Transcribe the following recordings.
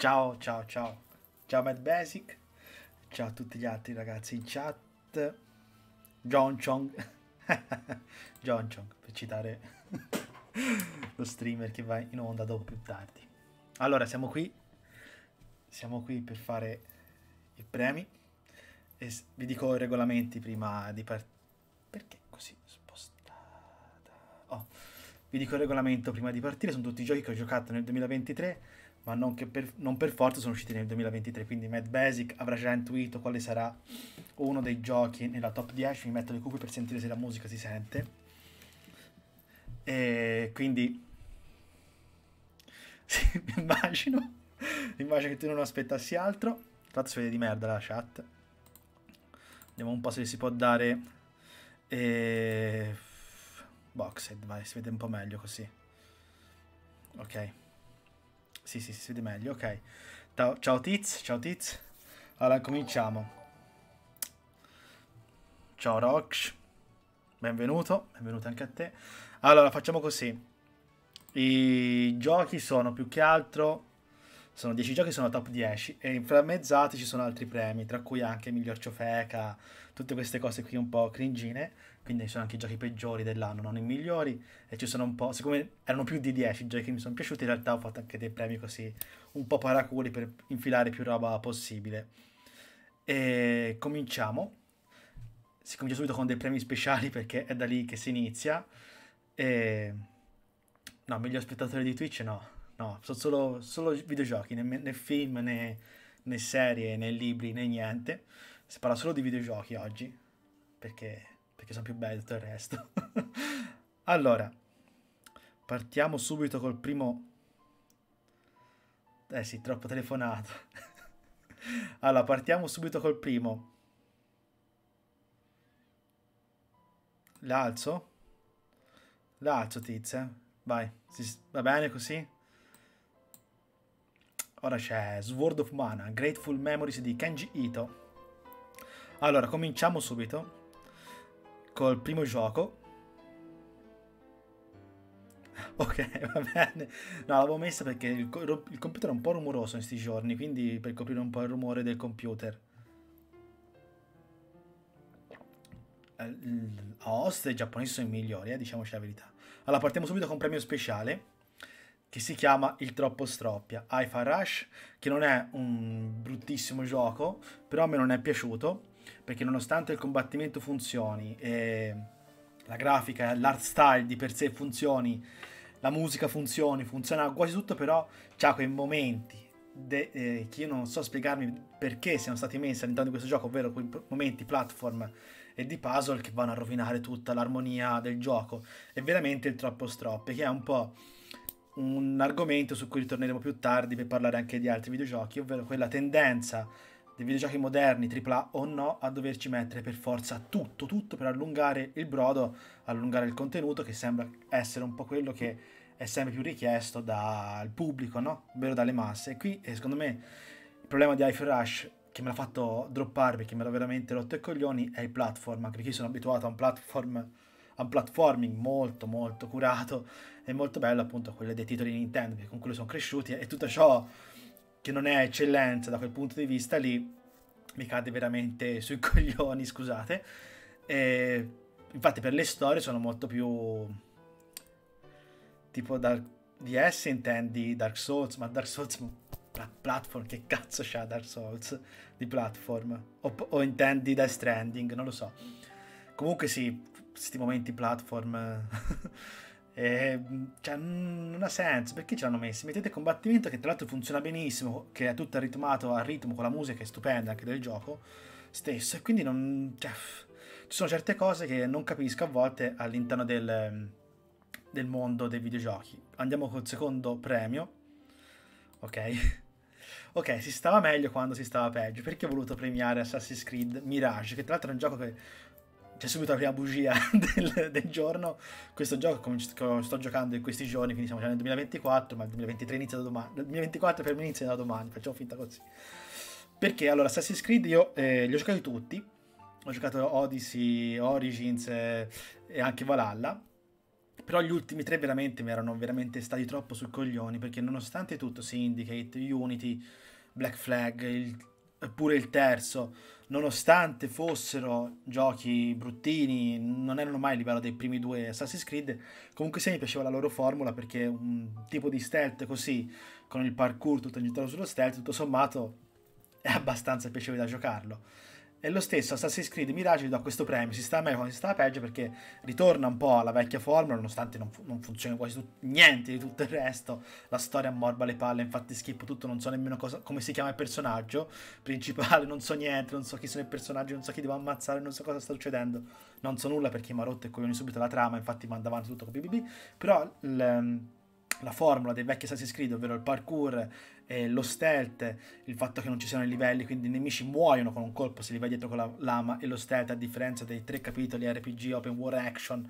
Ciao Matt Basic, ciao a tutti gli altri ragazzi in chat, John Chong, John Chong per citare lo streamer che va in onda dopo più tardi. Allora siamo qui per fare i premi e vi dico i regolamenti prima di partire. Perché così spostata? Oh, vi dico il regolamento prima di partire, sono tutti i giochi che ho giocato nel 2023. Ma non per forza sono usciti nel 2023, quindi Matt Basic avrà già intuito quale sarà uno dei giochi nella top 10, mi metto le cuffie per sentire se la musica si sente. E quindi sì, immagino che tu non aspettassi altro. Tra l'altro si vede di merda la chat. Vediamo un po' se si può dare Boxed, vai, si vede un po' meglio così. Ok. Sì, si vede meglio, ok. Ciao Tiz. Allora, cominciamo. Ciao Rox, benvenuto anche a te. Allora, facciamo così. I giochi sono più che altro... Sono 10 giochi, sono top 10. E inframmezzati ci sono altri premi, tra cui anche Miglior Ciofeca, tutte queste cose qui un po' cringine. Quindi ci sono anche i giochi peggiori dell'anno, non i migliori, e ci sono un po', siccome erano più di 10 i giochi che mi sono piaciuti, in realtà ho fatto anche dei premi così, un po' paraculi per infilare più roba possibile. E cominciamo, si comincia subito con dei premi speciali perché è da lì che si inizia, e... no, miglior spettatore di Twitch no, sono solo videogiochi, né film, né serie, né libri, né niente, si parla solo di videogiochi oggi, perché sono più belli tutto il resto. Allora, partiamo subito col primo... Eh sì, troppo telefonato. Allora, partiamo subito col primo. L'alzo? L'alzo, tizia. Vai, va bene così? Ora c'è Sword of Mana, Grateful Memories di Kenji Ito. Allora, cominciamo subito col primo gioco. Ok, va bene. No, l'avevo messa perché il computer è un po' rumoroso in questi giorni, quindi per coprire un po' il rumore del computer. A host e i giapponesi sono i migliori, diciamoci la verità. Allora, partiamo subito con un premio speciale che si chiama Il Troppo Stroppia, Hi-Fi Rush, che non è un bruttissimo gioco, però a me non è piaciuto. Perché nonostante il combattimento funzioni, e la grafica, l'art style di per sé funzioni, la musica funziona quasi tutto, però c'ha quei momenti che io non so spiegarmi perché siano stati messi all'interno di questo gioco, ovvero quei momenti platform e di puzzle che vanno a rovinare tutta l'armonia del gioco. È veramente il troppo stroppio, che è un po' un argomento su cui ritorneremo più tardi per parlare anche di altri videogiochi, ovvero quella tendenza dei videogiochi moderni, AAA o no, a doverci mettere per forza tutto per allungare il brodo, allungare il contenuto, che sembra essere un po' quello che è sempre più richiesto dal pubblico, no? Ovvero dalle masse. E qui, secondo me, il problema di Hi-Fi Rush, che me l'ha fatto dropparvi, che me l'ha veramente rotto i coglioni, è il platform, anche perché io sono abituato a un platforming molto curato e molto bello, appunto, quello dei titoli di Nintendo, perché con quello sono cresciuti, e tutto ciò che non è eccellenza da quel punto di vista lì mi cade veramente sui coglioni, scusate. E infatti per le storie sono molto più tipo DS, intendi Dark Souls, ma Dark Souls platform, che cazzo c'ha Dark Souls di platform, o intendi Death Stranding, non lo so. Comunque sì, questi momenti platform cioè, non ha senso, perché ce l'hanno messi? Mettete combattimento che tra l'altro funziona benissimo, che è tutto ritmato al ritmo con la musica, che è stupenda anche del gioco stesso, e quindi non, cioè, ci sono certe cose che non capisco a volte all'interno del mondo dei videogiochi. Andiamo col secondo premio. Ok, si stava meglio quando si stava peggio, perché ho voluto premiare Assassin's Creed Mirage, che tra l'altro è un gioco che... C'è subito la prima bugia del giorno. Questo gioco che sto giocando in questi giorni, quindi siamo già nel 2024, ma il 2023 inizia da domani. Il 2024 per me inizia da domani, facciamo finta così. Perché allora Assassin's Creed io li ho giocati tutti. Ho giocato Odyssey, Origins e anche Valhalla. Però gli ultimi tre veramente mi erano veramente stati troppo sui coglioni, perché nonostante tutto Syndicate, Unity, Black Flag, pure il terzo, nonostante fossero giochi bruttini, non erano mai a livello dei primi due Assassin's Creed, comunque sì mi piaceva la loro formula, perché un tipo di stealth così, con il parkour tutto incentrato sullo stealth, tutto sommato è abbastanza piacevole da giocarlo. E lo stesso Assassin's Creed Mirage gli do questo premio, si sta meglio quando si sta peggio, perché ritorna un po' alla vecchia formula, nonostante non funzioni quasi niente di tutto il resto, la storia ammorba le palle, infatti schippo tutto, non so nemmeno come si chiama il personaggio principale, non so niente, non so chi sono i personaggi, non so chi devo ammazzare, non so cosa sta succedendo, non so nulla perché mi ha rotto e coglioni subito la trama, infatti manda avanti tutto con BBB, però la formula dei vecchi Assassin's Creed, ovvero il parkour, lo stealth, il fatto che non ci siano i livelli, quindi i nemici muoiono con un colpo se li vai dietro con la lama, e lo stealth a differenza dei tre capitoli RPG, Open War, Action,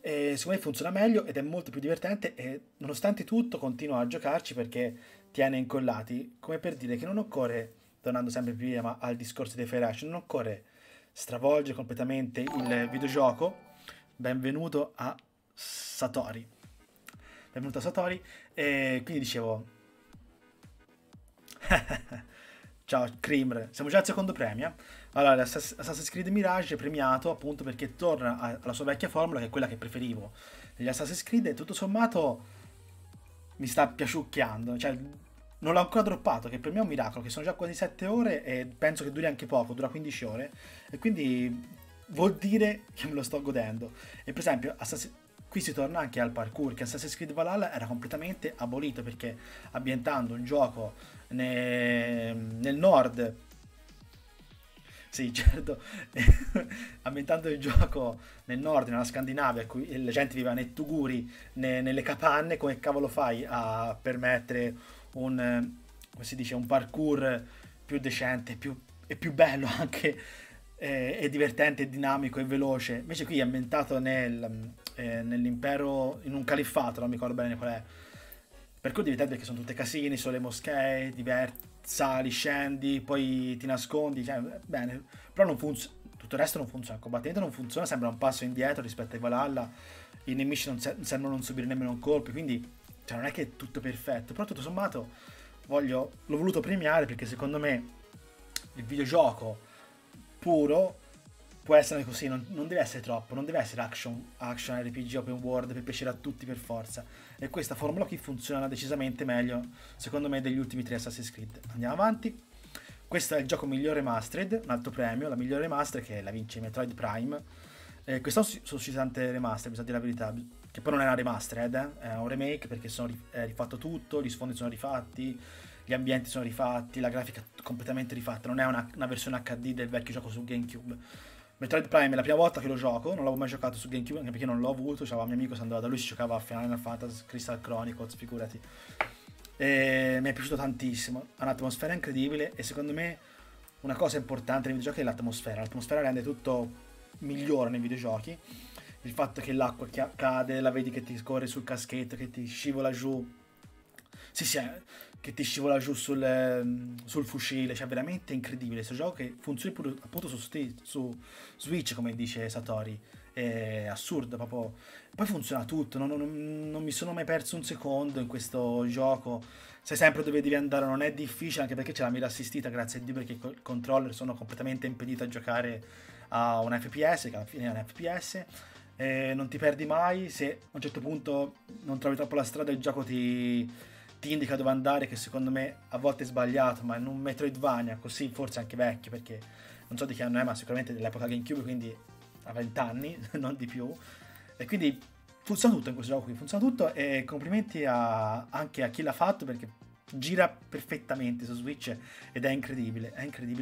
secondo me funziona meglio ed è molto più divertente, e nonostante tutto continuo a giocarci perché tiene incollati, come per dire che non occorre, tornando sempre più al discorso dei Fire Action, non occorre stravolgere completamente il videogioco. Benvenuto a Satori. Benvenuto a Satori, e quindi dicevo ciao Creamer, siamo già al secondo premio. Allora, Assassin's Creed Mirage è premiato appunto perché torna alla sua vecchia formula, che è quella che preferivo negli Assassin's Creed, e tutto sommato mi sta piaciucchiando, cioè non l'ho ancora droppato, che per me è un miracolo, che sono già quasi 7 ore e penso che duri anche poco, dura 15 ore, e quindi vuol dire che me lo sto godendo. E per esempio qui si torna anche al parkour, che Assassin's Creed Valhalla era completamente abolito, perché ambientando un gioco nel nord, sì certo, ambientando il gioco nel nord, nella Scandinavia, cui la gente viveva nei tuguri, nelle capanne, come cavolo fai a permettere come si dice, un parkour più decente e più bello anche, e divertente, e dinamico e veloce? Invece qui è ambientato nell'impero, in un califfato, non mi ricordo bene qual è, per cui devi vedere che sono tutte casini, sono le moschee, sali, scendi, poi ti nascondi, cioè, bene, però non funziona, tutto il resto non funziona, il combattimento non funziona, sembra un passo indietro rispetto ai Valhalla, i nemici non sembrano non subire nemmeno un colpo, quindi cioè, non è che è tutto perfetto, però tutto sommato l'ho voluto premiare perché secondo me il videogioco puro può essere così, non deve essere troppo, non deve essere action, RPG, open world per piacere a tutti per forza, e questa formula qui funziona decisamente meglio secondo me degli ultimi tre Assassin's Creed. Andiamo avanti, questo è il gioco migliore Remastered, un altro premio, la migliore remaster che la vince Metroid Prime, quest'anno sono uscite tante remaster, bisogna dire la verità, che poi non è una remastered, è un remake, perché è rifatto tutto, gli sfondi sono rifatti, gli ambienti sono rifatti, la grafica completamente rifatta, non è una versione HD del vecchio gioco su GameCube. Metroid Prime è la prima volta che lo gioco, non l'avevo mai giocato su GameCube, anche perché non l'ho avuto, c'era un mio amico, se andava da lui si giocava a Final Fantasy, Crystal Chronicles, figurati. E mi è piaciuto tantissimo, ha un'atmosfera incredibile, e secondo me una cosa importante nei videogiochi è l'atmosfera. L'atmosfera rende tutto migliore nei videogiochi, il fatto che l'acqua cade, la vedi che ti scorre sul caschetto, che ti scivola giù, che ti scivola giù sul fucile, cioè veramente incredibile questo gioco, che funziona pure appunto su Switch, come dice Satori, è assurdo proprio, poi funziona tutto, non mi sono mai perso un secondo in questo gioco, sai sempre dove devi andare, non è difficile, anche perché c'è la mira assistita, grazie a Dio, perché il controller sono completamente impedito a giocare a un FPS, che alla fine è un FPS, non ti perdi mai, se a un certo punto non trovi troppo la strada il gioco ti indica dove andare, che secondo me a volte è sbagliato, ma in un Metroidvania così, forse anche vecchio, perché non so di che anno è, ma sicuramente dell'epoca GameCube, quindi a 20 anni, non di più, e quindi funziona tutto in questo gioco qui, funziona tutto, e complimenti anche a chi l'ha fatto, perché gira perfettamente su Switch ed è incredibile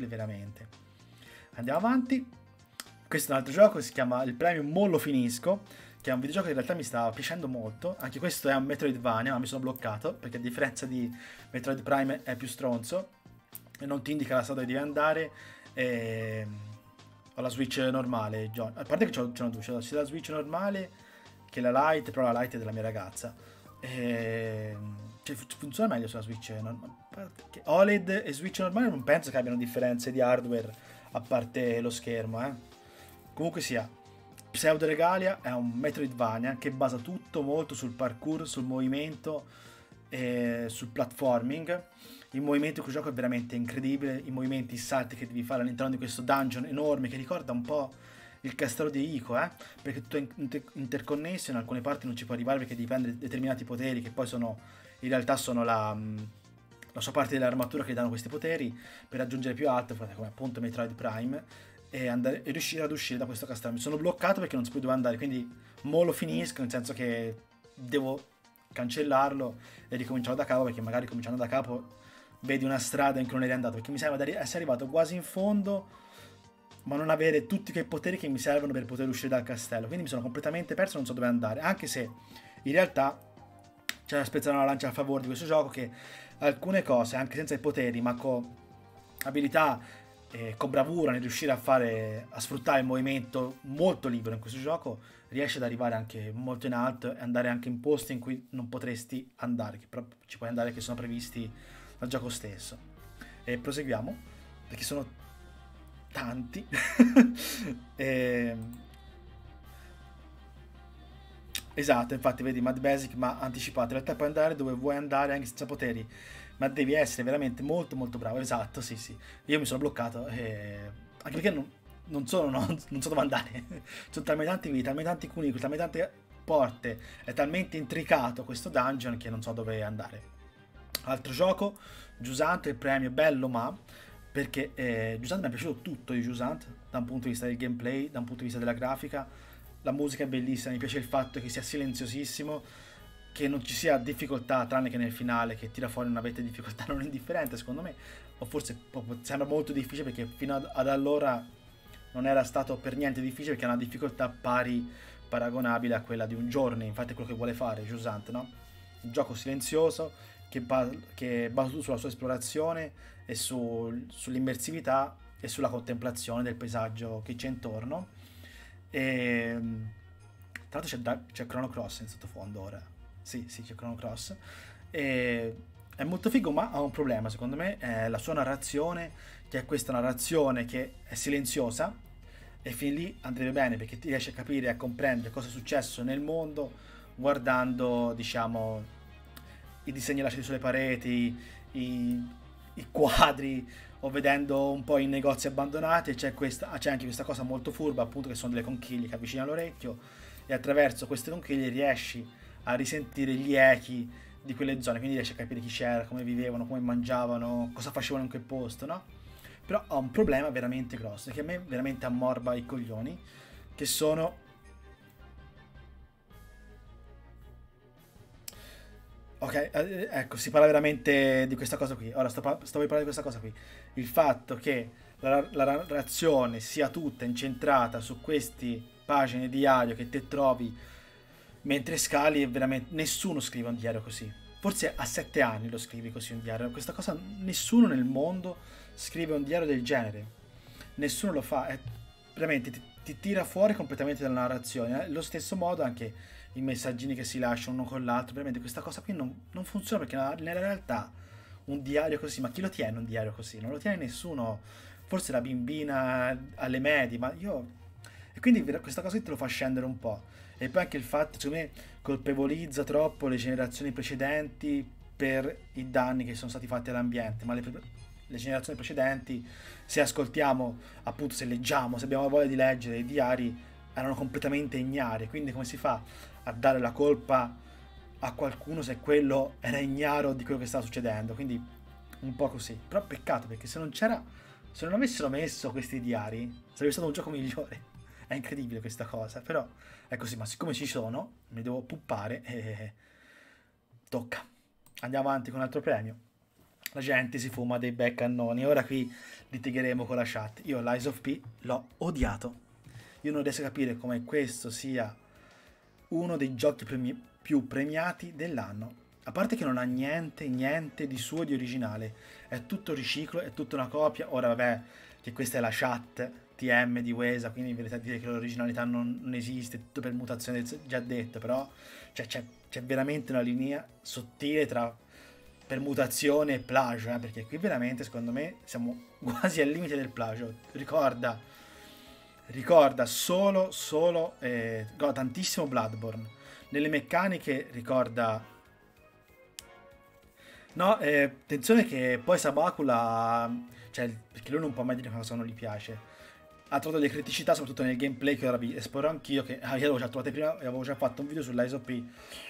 veramente. Andiamo avanti, questo è un altro gioco, si chiama il premio Mo Lo Finisco, che è un videogioco che in realtà mi sta piacendo molto, anche questo è un Metroidvania, ma mi sono bloccato, perché a differenza di Metroid Prime è più stronzo, e non ti indica la strada dove devi andare, ho la Switch normale, a parte che ce l'ho due, c'è sia la Switch normale che la Lite, però la Lite è della mia ragazza, cioè, funziona meglio sulla Switch normale, OLED e Switch normale non penso che abbiano differenze di hardware, a parte lo schermo, comunque sia. Pseudo Regalia è un Metroidvania che basa tutto molto sul parkour, sul movimento, sul platforming. Il movimento di questo gioco è veramente incredibile, i movimenti, i salti che devi fare all'interno di questo dungeon enorme che ricorda un po' il castello di Ico, perché tutto è interconnesso, in alcune parti non ci puoi arrivare perché devi prendere determinati poteri che poi sono, in realtà sono la sua parte dell'armatura che danno questi poteri per raggiungere più alto, come appunto Metroid Prime, e riuscire ad uscire da questo castello. Mi sono bloccato perché non so più dove andare, quindi mo lo finisco, nel senso che devo cancellarlo e ricominciare da capo, perché magari cominciando da capo vedi una strada in cui non eri andato, perché mi sembra di essere arrivato quasi in fondo ma non avere tutti quei poteri che mi servono per poter uscire dal castello, quindi mi sono completamente perso, non so dove andare, anche se in realtà c'è da spezzare una lancia a favore di questo gioco, che alcune cose, anche senza i poteri, ma con abilità e con bravura nel riuscire a sfruttare il movimento molto libero in questo gioco, riesce ad arrivare anche molto in alto e andare anche in posti in cui non potresti andare, che però ci puoi andare, che sono previsti dal gioco stesso. E proseguiamo, perché sono tanti. Esatto, infatti vedi Matt Basic ma anticipato, in realtà puoi andare dove vuoi andare anche senza poteri, ma devi essere veramente molto molto bravo. Esatto, sì sì, io mi sono bloccato, anche perché non so dove andare. Sono talmente tanti video, talmente tanti cunicoli, talmente tante porte, è talmente intricato questo dungeon che non so dove andare. Altro gioco, Jusant, il premio bello, ma perché Jusant mi è piaciuto tutto di Jusant, da un punto di vista del gameplay, da un punto di vista della grafica, la musica è bellissima, mi piace il fatto che sia silenziosissimo, che non ci sia difficoltà, tranne che nel finale che tira fuori una vetta di difficoltà non indifferente secondo me, o forse sembra molto difficile perché fino ad allora non era stato per niente difficile, perché è una difficoltà paragonabile a quella di un giorno, infatti è quello che vuole fare Jusant, no? Un gioco silenzioso che basa tutto sulla sua esplorazione e sull'immersività e sulla contemplazione del paesaggio che c'è intorno. E tra l'altro c'è Chrono Cross in sottofondo ora. Sì, sì, c'è Chrono Cross. E è molto figo, ma ha un problema secondo me, è la sua narrazione, che è questa narrazione che è silenziosa, e fin lì andrebbe bene perché ti riesci a capire e a comprendere cosa è successo nel mondo guardando, diciamo, i disegni lasciati sulle pareti, i quadri, o vedendo un po' i negozi abbandonati. C'è anche questa cosa molto furba appunto che sono delle conchiglie che avvicinano l'orecchio, e attraverso queste conchiglie riesci a risentire gli echi di quelle zone, quindi riesci a capire chi c'era, come vivevano, come mangiavano, cosa facevano in quel posto, no? Però ha un problema veramente grosso, che a me veramente ammorba i coglioni, che sono ok, ecco, si parla veramente di questa cosa qui. Ora sto per parlare di questa cosa qui, il fatto che la narrazione sia tutta incentrata su queste pagine di diario che te trovi mentre scali, è veramente... nessuno scrive un diario così. Forse a 7 anni lo scrivi così un diario. Questa cosa, nessuno nel mondo scrive un diario del genere. Nessuno lo fa. È, veramente ti tira fuori completamente dalla narrazione. Allo stesso modo anche i messaggini che si lasciano uno con l'altro. Veramente questa cosa qui non funziona, perché nella realtà un diario così... ma chi lo tiene un diario così? Non lo tiene nessuno. Forse la bimbina alle medie, ma io... e quindi questa cosa qui te lo fa scendere un po'. E poi anche il fatto, secondo me, colpevolizza troppo le generazioni precedenti per i danni che sono stati fatti all'ambiente, ma le generazioni precedenti, se ascoltiamo, appunto, se leggiamo, se abbiamo voglia di leggere i diari, erano completamente ignari. Quindi come si fa a dare la colpa a qualcuno se quello era ignaro di quello che stava succedendo? Quindi un po' così. Però peccato, perché se non avessero messo questi diari sarebbe stato un gioco migliore. È incredibile questa cosa, però è così, ma siccome ci sono, mi devo puppare e tocca. Andiamo avanti con un altro premio. La gente si fuma dei bei cannoni. Ora qui litigheremo con la chat. Io Lies of P l'ho odiato. Io non riesco a capire come questo sia uno dei giochi più premiati dell'anno. A parte che non ha niente di suo, di originale. È tutto riciclo, è tutta una copia. Ora vabbè, che questa è la chat TM di Wesa, quindi in verità dire che l'originalità non esiste, tutto per mutazione già detto, però c'è veramente una linea sottile tra permutazione e plagio, perché qui veramente secondo me siamo quasi al limite del plagio. Ricorda ricorda tantissimo Bloodborne. Nelle meccaniche ricorda... No, attenzione che poi Sabakula, cioè, perché lui non può mai dire cosa non gli piace, ha trovato delle criticità soprattutto nel gameplay che ora vi esporrò anch'io, che io avevo già trovato prima, avevo già fatto un video su Lies of P,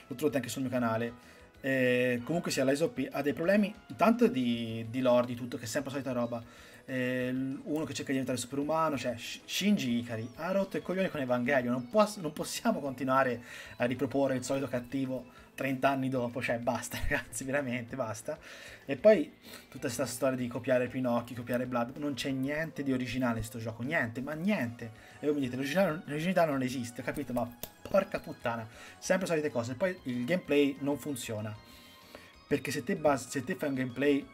lo trovate anche sul mio canale. Comunque sia, Lies of P ha dei problemi intanto di lore, di tutto, che è sempre la solita roba. Uno che cerca di diventare superumano, cioè Shinji Ikari ha rotto i coglioni con Evangelion, non possiamo continuare a riproporre il solito cattivo 30 anni dopo, cioè basta ragazzi, veramente basta. E poi tutta questa storia di copiare Pinocchio, copiare Blood, non c'è niente di originale in sto gioco, niente, ma niente. E voi mi dite, l'originalità non esiste, ho capito, ma porca puttana, sempre solite cose. Poi il gameplay non funziona, perché se te fai un gameplay,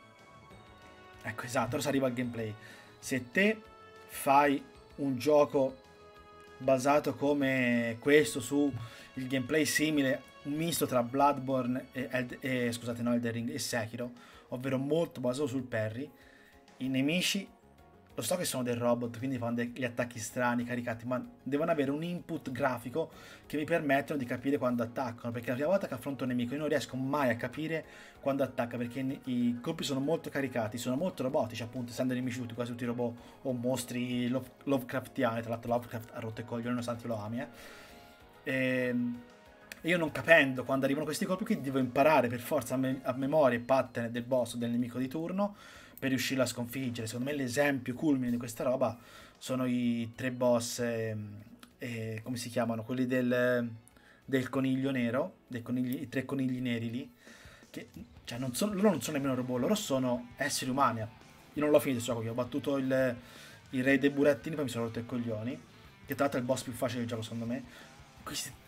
ecco esatto, ora si arriva al gameplay, se te fai un gioco basato come questo su il gameplay simile, un misto tra Bloodborne e Elden Ring e Sekiro, ovvero molto basato sul parry, i nemici lo so che sono dei robot, quindi fanno degli attacchi strani, caricati, ma devono avere un input grafico che mi permettono di capire quando attaccano, perché la prima volta che affronto un nemico io non riesco mai a capire quando attacca, perché i colpi sono molto caricati, sono molto robotici, appunto, essendo nemici tutti, quasi tutti robot o mostri Lovecraftiani, tra l'altro Lovecraft ha rotto i coglioni, nonostante lo ami, io non capendo quando arrivano questi colpi qui, devo imparare per forza a memoria i pattern del boss o del nemico di turno, per riuscirla a sconfiggere. Secondo me l'esempio culmine di questa roba sono i tre boss, come si chiamano? Quelli del coniglio nero, i tre conigli neri lì, che cioè, loro non sono nemmeno robot, loro sono esseri umani. Io non l'ho finito, so, ho battuto il re dei burattini, poi mi sono rotto i coglioni, che tra l'altro è il boss più facile del gioco secondo me.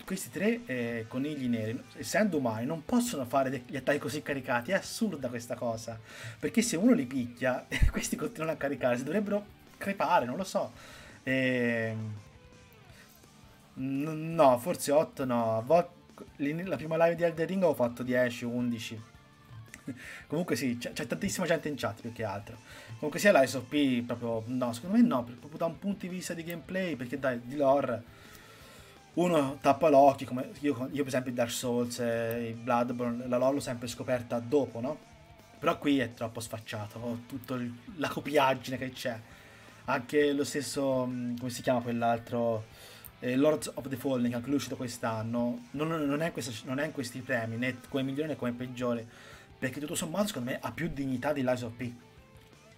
Questi tre conigli neri, essendo umani, non possono fare degli attacchi così caricati, è assurda questa cosa, perché se uno li picchia, questi continuano a caricarsi, dovrebbero crepare, non lo so. No, forse 8 no, la prima live di Elden Ring ho fatto 10, 11. Comunque sì, c'è tantissima gente in chat più che altro. Comunque sia Lies of P, proprio no, secondo me no, proprio da un punto di vista di gameplay, perché dai, di lore... Uno tappa l'occhio, come io per esempio Dark Souls, Bloodborne, la lore l'ho sempre scoperta dopo, no? Però qui è troppo sfacciato, tutta la copiaggine che c'è. Anche lo stesso, come si chiama quell'altro, Lords of the Fallen, che anche lui è uscito quest'anno, non è in questi premi, né come migliore né come peggiore, perché tutto sommato secondo me ha più dignità di Lies of P.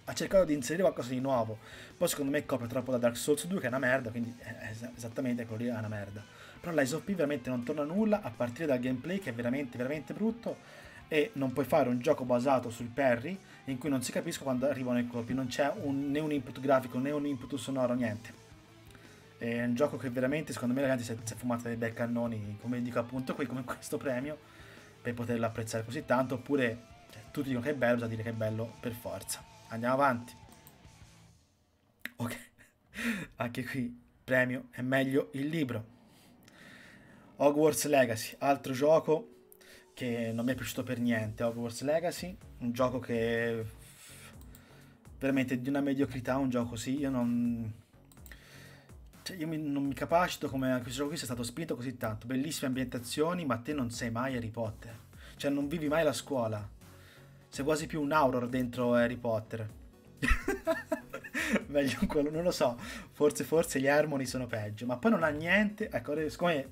Ha cercato di inserire qualcosa di nuovo, poi secondo me copre troppo da Dark Souls 2 che è una merda, quindi esattamente quello lì è una merda, però Lies of P veramente non torna a nulla a partire dal gameplay che è veramente veramente brutto, e non puoi fare un gioco basato sul parry in cui non si capiscono quando arrivano i colpi, non c'è né un input grafico né un input sonoro, niente. È un gioco che veramente secondo me ragazzi si è fumato dei bei cannoni, come dico appunto qui, come questo premio, per poterlo apprezzare così tanto, oppure cioè, tutti dicono che è bello, bisogna dire che è bello per forza. Andiamo avanti. Ok. Anche qui, premio è meglio il libro. Hogwarts Legacy, altro gioco che non mi è piaciuto per niente. Hogwarts Legacy, un gioco che veramente di una mediocrità, un gioco sì, io non mi capacito come questo gioco qui sia stato spinto così tanto. Bellissime ambientazioni, ma te non sei mai Harry Potter. Cioè non vivi mai la scuola. C'è quasi più un horror dentro Harry Potter. Meglio quello, non lo so. Forse gli Harmony sono peggio. Ma poi non ha niente. Ecco, siccome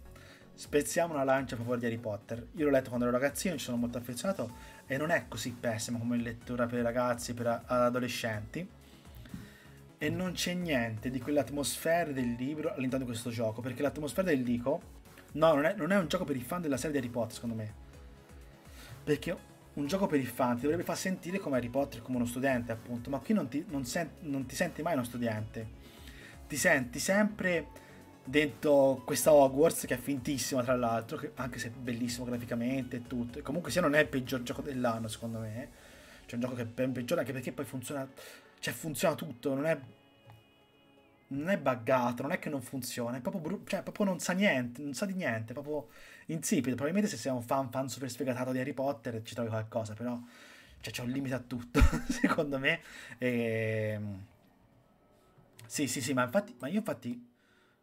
spezziamo una lancia a favore di Harry Potter. Io l'ho letto quando ero ragazzino, ci sono molto affezionato. E non è così pessimo come lettura per ragazzi, per adolescenti. E non c'è niente di quell'atmosfera del libro all'interno di questo gioco. Perché l'atmosfera del Dico... No, non è un gioco per i fan della serie di Harry Potter, secondo me. Perché... Un gioco per i fan ti dovrebbe far sentire come Harry Potter, come uno studente appunto, ma qui non ti senti mai uno studente, ti senti sempre dentro questa Hogwarts che è fintissima tra l'altro, anche se è bellissimo graficamente e tutto, e comunque sia non è il peggior gioco dell'anno secondo me, c'è un gioco che è ben peggiore anche perché poi funziona, cioè funziona tutto, non è buggato, non è che non funziona, è proprio cioè proprio non sa niente, non sa di niente, è proprio insipido. Probabilmente se sei un fan super sfegatato di Harry Potter ci trovi qualcosa, però cioè c'è un limite a tutto, secondo me. Sì, ma infatti, ma io infatti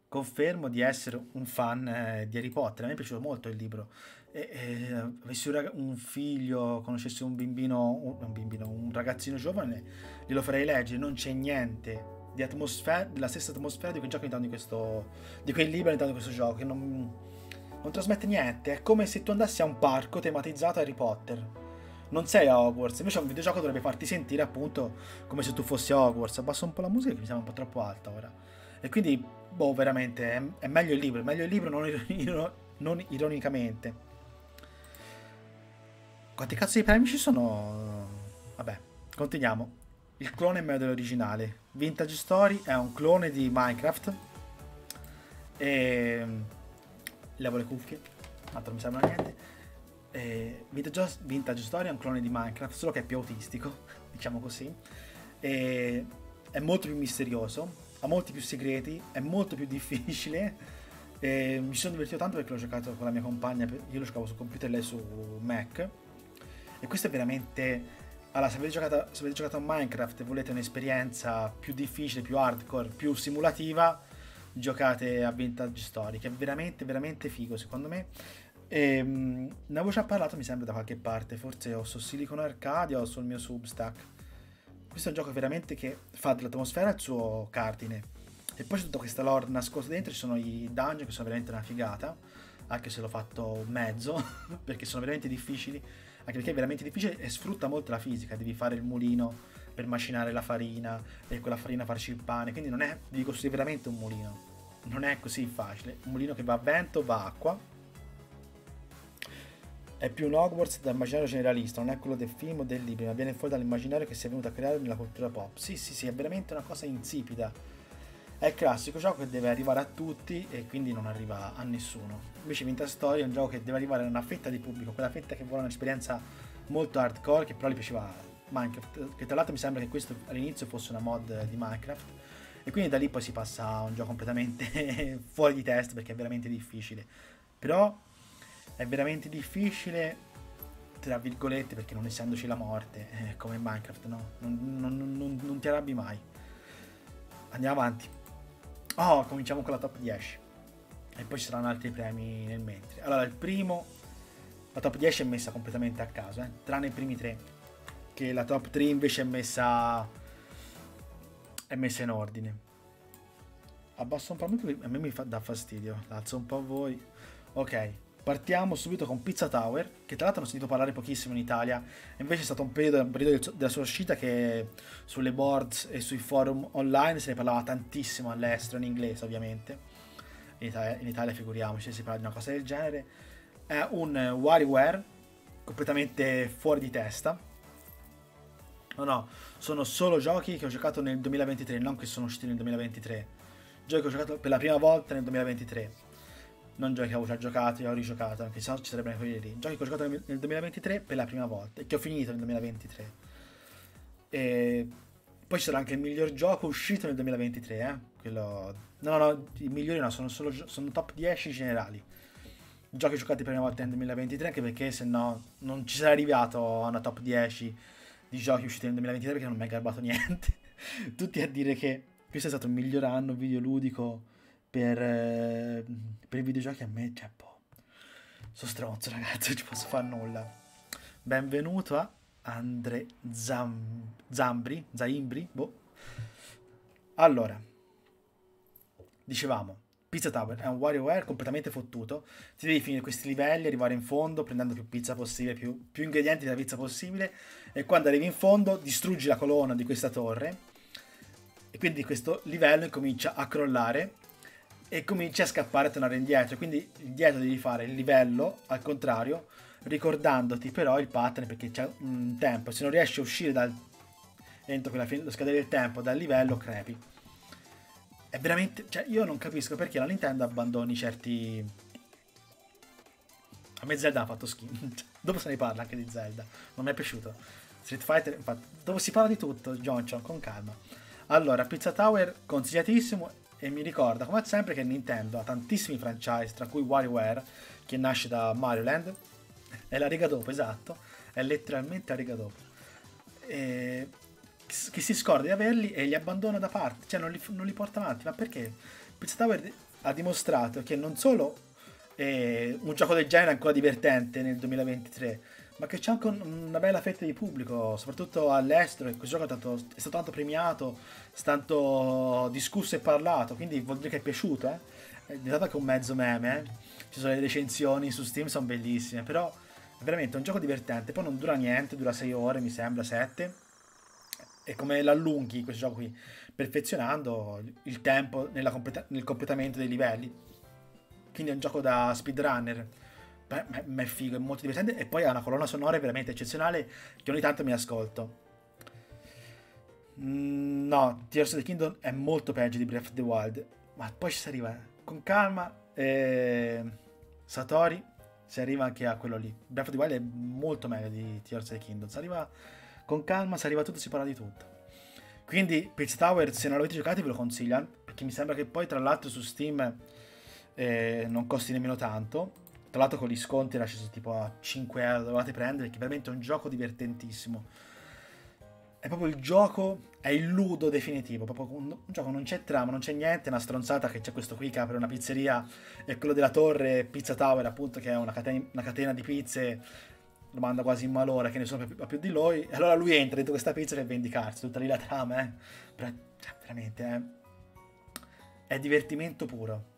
confermo di essere un fan di Harry Potter, a me è piaciuto molto il libro. E avessi un figlio, conoscessi un ragazzino giovane, glielo farei leggere. Non c'è niente di atmosfera, la stessa atmosfera di quel gioco all'interno di quei libri all'interno di questo gioco, che non trasmette niente. È come se tu andassi a un parco tematizzato Harry Potter, non sei a Hogwarts. Invece un videogioco dovrebbe farti sentire appunto come se tu fossi a Hogwarts. Abbasso un po' la musica che mi sembra un po' troppo alta ora, e quindi boh, veramente è meglio il libro, non ironicamente. Quanti cazzo di premi ci sono? Vabbè, continuiamo. Il clone è meglio dell'originale. Vintage Story è un clone di Minecraft. E... levo le cuffie, tanto non mi servono a niente. E... Vintage Story è un clone di Minecraft, solo che è più autistico, diciamo così. E... è molto più misterioso, ha molti più segreti, è molto più difficile. E... mi sono divertito tanto perché l'ho giocato con la mia compagna, io lo giocavo su computer e lei su Mac. E questo è veramente... allora, se avete giocato a Minecraft e volete un'esperienza più difficile, più hardcore, più simulativa, giocate a Vintage Story, che è veramente, veramente figo, secondo me. E, ne avevo già parlato, mi sembra, da qualche parte, forse o su Silicon Arcadia o sul mio Substack. Questo è un gioco veramente che fa dell'atmosfera il suo cardine. E poi c'è tutta questa lore nascosta dentro, ci sono i dungeon che sono veramente una figata, anche se l'ho fatto mezzo, perché sono veramente difficili. Anche perché è veramente difficile e sfrutta molto la fisica. Devi fare il mulino per macinare la farina e con la farina farci il pane. Quindi non è, devi costruire veramente un mulino. Non è così facile. Un mulino che va a vento, va a acqua. È più un Hogwarts da immaginario generalista. Non è quello del film o del libro, ma viene fuori dall'immaginario che si è venuto a creare nella cultura pop. Sì, sì, sì, è veramente una cosa insipida. È il classico gioco che deve arrivare a tutti e quindi non arriva a nessuno. Invece Vintage Story è un gioco che deve arrivare a una fetta di pubblico, quella fetta che vuole un'esperienza molto hardcore, che però gli piaceva Minecraft, che tra l'altro mi sembra che questo all'inizio fosse una mod di Minecraft, e quindi da lì poi si passa a un gioco completamente fuori di testa, perché è veramente difficile. Però è veramente difficile tra virgolette, perché non essendoci la morte, come in Minecraft, no? Non ti arrabbi mai. Andiamo avanti. Oh, cominciamo con la top 10 e poi ci saranno altri premi nel mentre. Allora, il primo, la top 10 è messa completamente a caso, tranne i primi tre, che la top 3 invece è messa in ordine. Abbasso un po', a me mi dà fastidio, l'alzo un po' a voi. Ok, partiamo subito con Pizza Tower, che tra l'altro ho sentito parlare pochissimo in Italia, invece è stato un periodo della sua uscita che sulle boards e sui forum online se ne parlava tantissimo all'estero, in inglese ovviamente, in Italia figuriamoci, si parla di una cosa del genere. È un WarioWare completamente fuori di testa. No, sono solo giochi che ho giocato nel 2023, non che sono usciti nel 2023, giochi che ho giocato per la prima volta nel 2023. Non giochi che avevo già giocato, io ho rigiocato, anche se no ci sarebbero quelli lì. Giochi che ho giocato nel 2023 per la prima volta e che ho finito nel 2023. E poi ci sarà anche il miglior gioco uscito nel 2023, Quello... No, i migliori no, sono top 10 generali. Giochi giocati per la prima volta nel 2023, anche perché se no non ci sarei arrivato a una top 10 di giochi usciti nel 2023, perché non mi è garbato niente. Tutti a dire che questo è stato il miglior anno videoludico per i videogiochi, a me, cioè, boh, sono stronzo, ragazzi, non ci posso fare nulla. Benvenuto a Andre Zaimbri, boh. Allora, dicevamo, Pizza Tower è un WarioWare completamente fottuto. Ti devi finire questi livelli, arrivare in fondo prendendo più pizza possibile, più ingredienti della pizza possibile, e quando arrivi in fondo distruggi la colonna di questa torre e quindi questo livello comincia a crollare e cominci a scappare e tornare indietro. Quindi indietro devi fare il livello al contrario, ricordandoti però il pattern, perché c'è un tempo, se non riesci a uscire entro lo scadere del tempo dal livello crepi. È veramente, cioè, io non capisco perché la Nintendo abbandoni certi... a me Zelda ha fatto schifo. Dopo se ne parla anche di Zelda, non mi è piaciuto. Street Fighter, infatti, dopo si parla di tutto. John Chong, con calma. Allora, Pizza Tower consigliatissimo. E mi ricorda, come sempre, che Nintendo ha tantissimi franchise, tra cui WarioWare, che nasce da Mario Land. È la riga dopo, esatto. È letteralmente la riga dopo. E... che si scorda di averli e li abbandona da parte. Cioè, non li porta avanti. Ma perché? Pizza Tower ha dimostrato che non solo un gioco del genere è ancora divertente nel 2023, ma che c'è anche una bella fetta di pubblico, soprattutto all'estero, e questo gioco è stato tanto premiato, è stato discusso e parlato, quindi vuol dire che è piaciuto, È diventato anche un mezzo meme, Ci sono le recensioni su Steam, sono bellissime, però è veramente un gioco divertente, poi non dura niente, dura 6 ore, mi sembra, 7, e come l'allunghi questo gioco qui, perfezionando il tempo nel completamento dei livelli, quindi è un gioco da speedrunner. Ma è figo, è molto divertente, e poi ha una colonna sonora veramente eccezionale che ogni tanto mi ascolto. No, Tears of the Kingdom è molto peggio di Breath of the Wild, ma poi ci si arriva con calma, Satori si arriva anche a quello lì. Breath of the Wild è molto meglio di Tears of the Kingdom, si arriva con calma, si arriva a tutto, si parla di tutto. Quindi Pizza Tower, se non l'avete giocato, ve lo consiglio, perché mi sembra che poi tra l'altro su Steam non costi nemmeno tanto. Tra l'altro con gli sconti era sceso tipo a 5 euro, dovevate prendere, che veramente è un gioco divertentissimo. È proprio il gioco, è il ludo definitivo, proprio un gioco, non c'è trama, non c'è niente, è una stronzata che c'è questo qui che apre una pizzeria, e quello della torre Pizza Tower appunto, che è una catena di pizze, lo manda quasi in malora, che nessuno ha più di lui, e allora lui entra dentro questa pizza per vendicarsi, tutta lì la trama, veramente, è divertimento puro.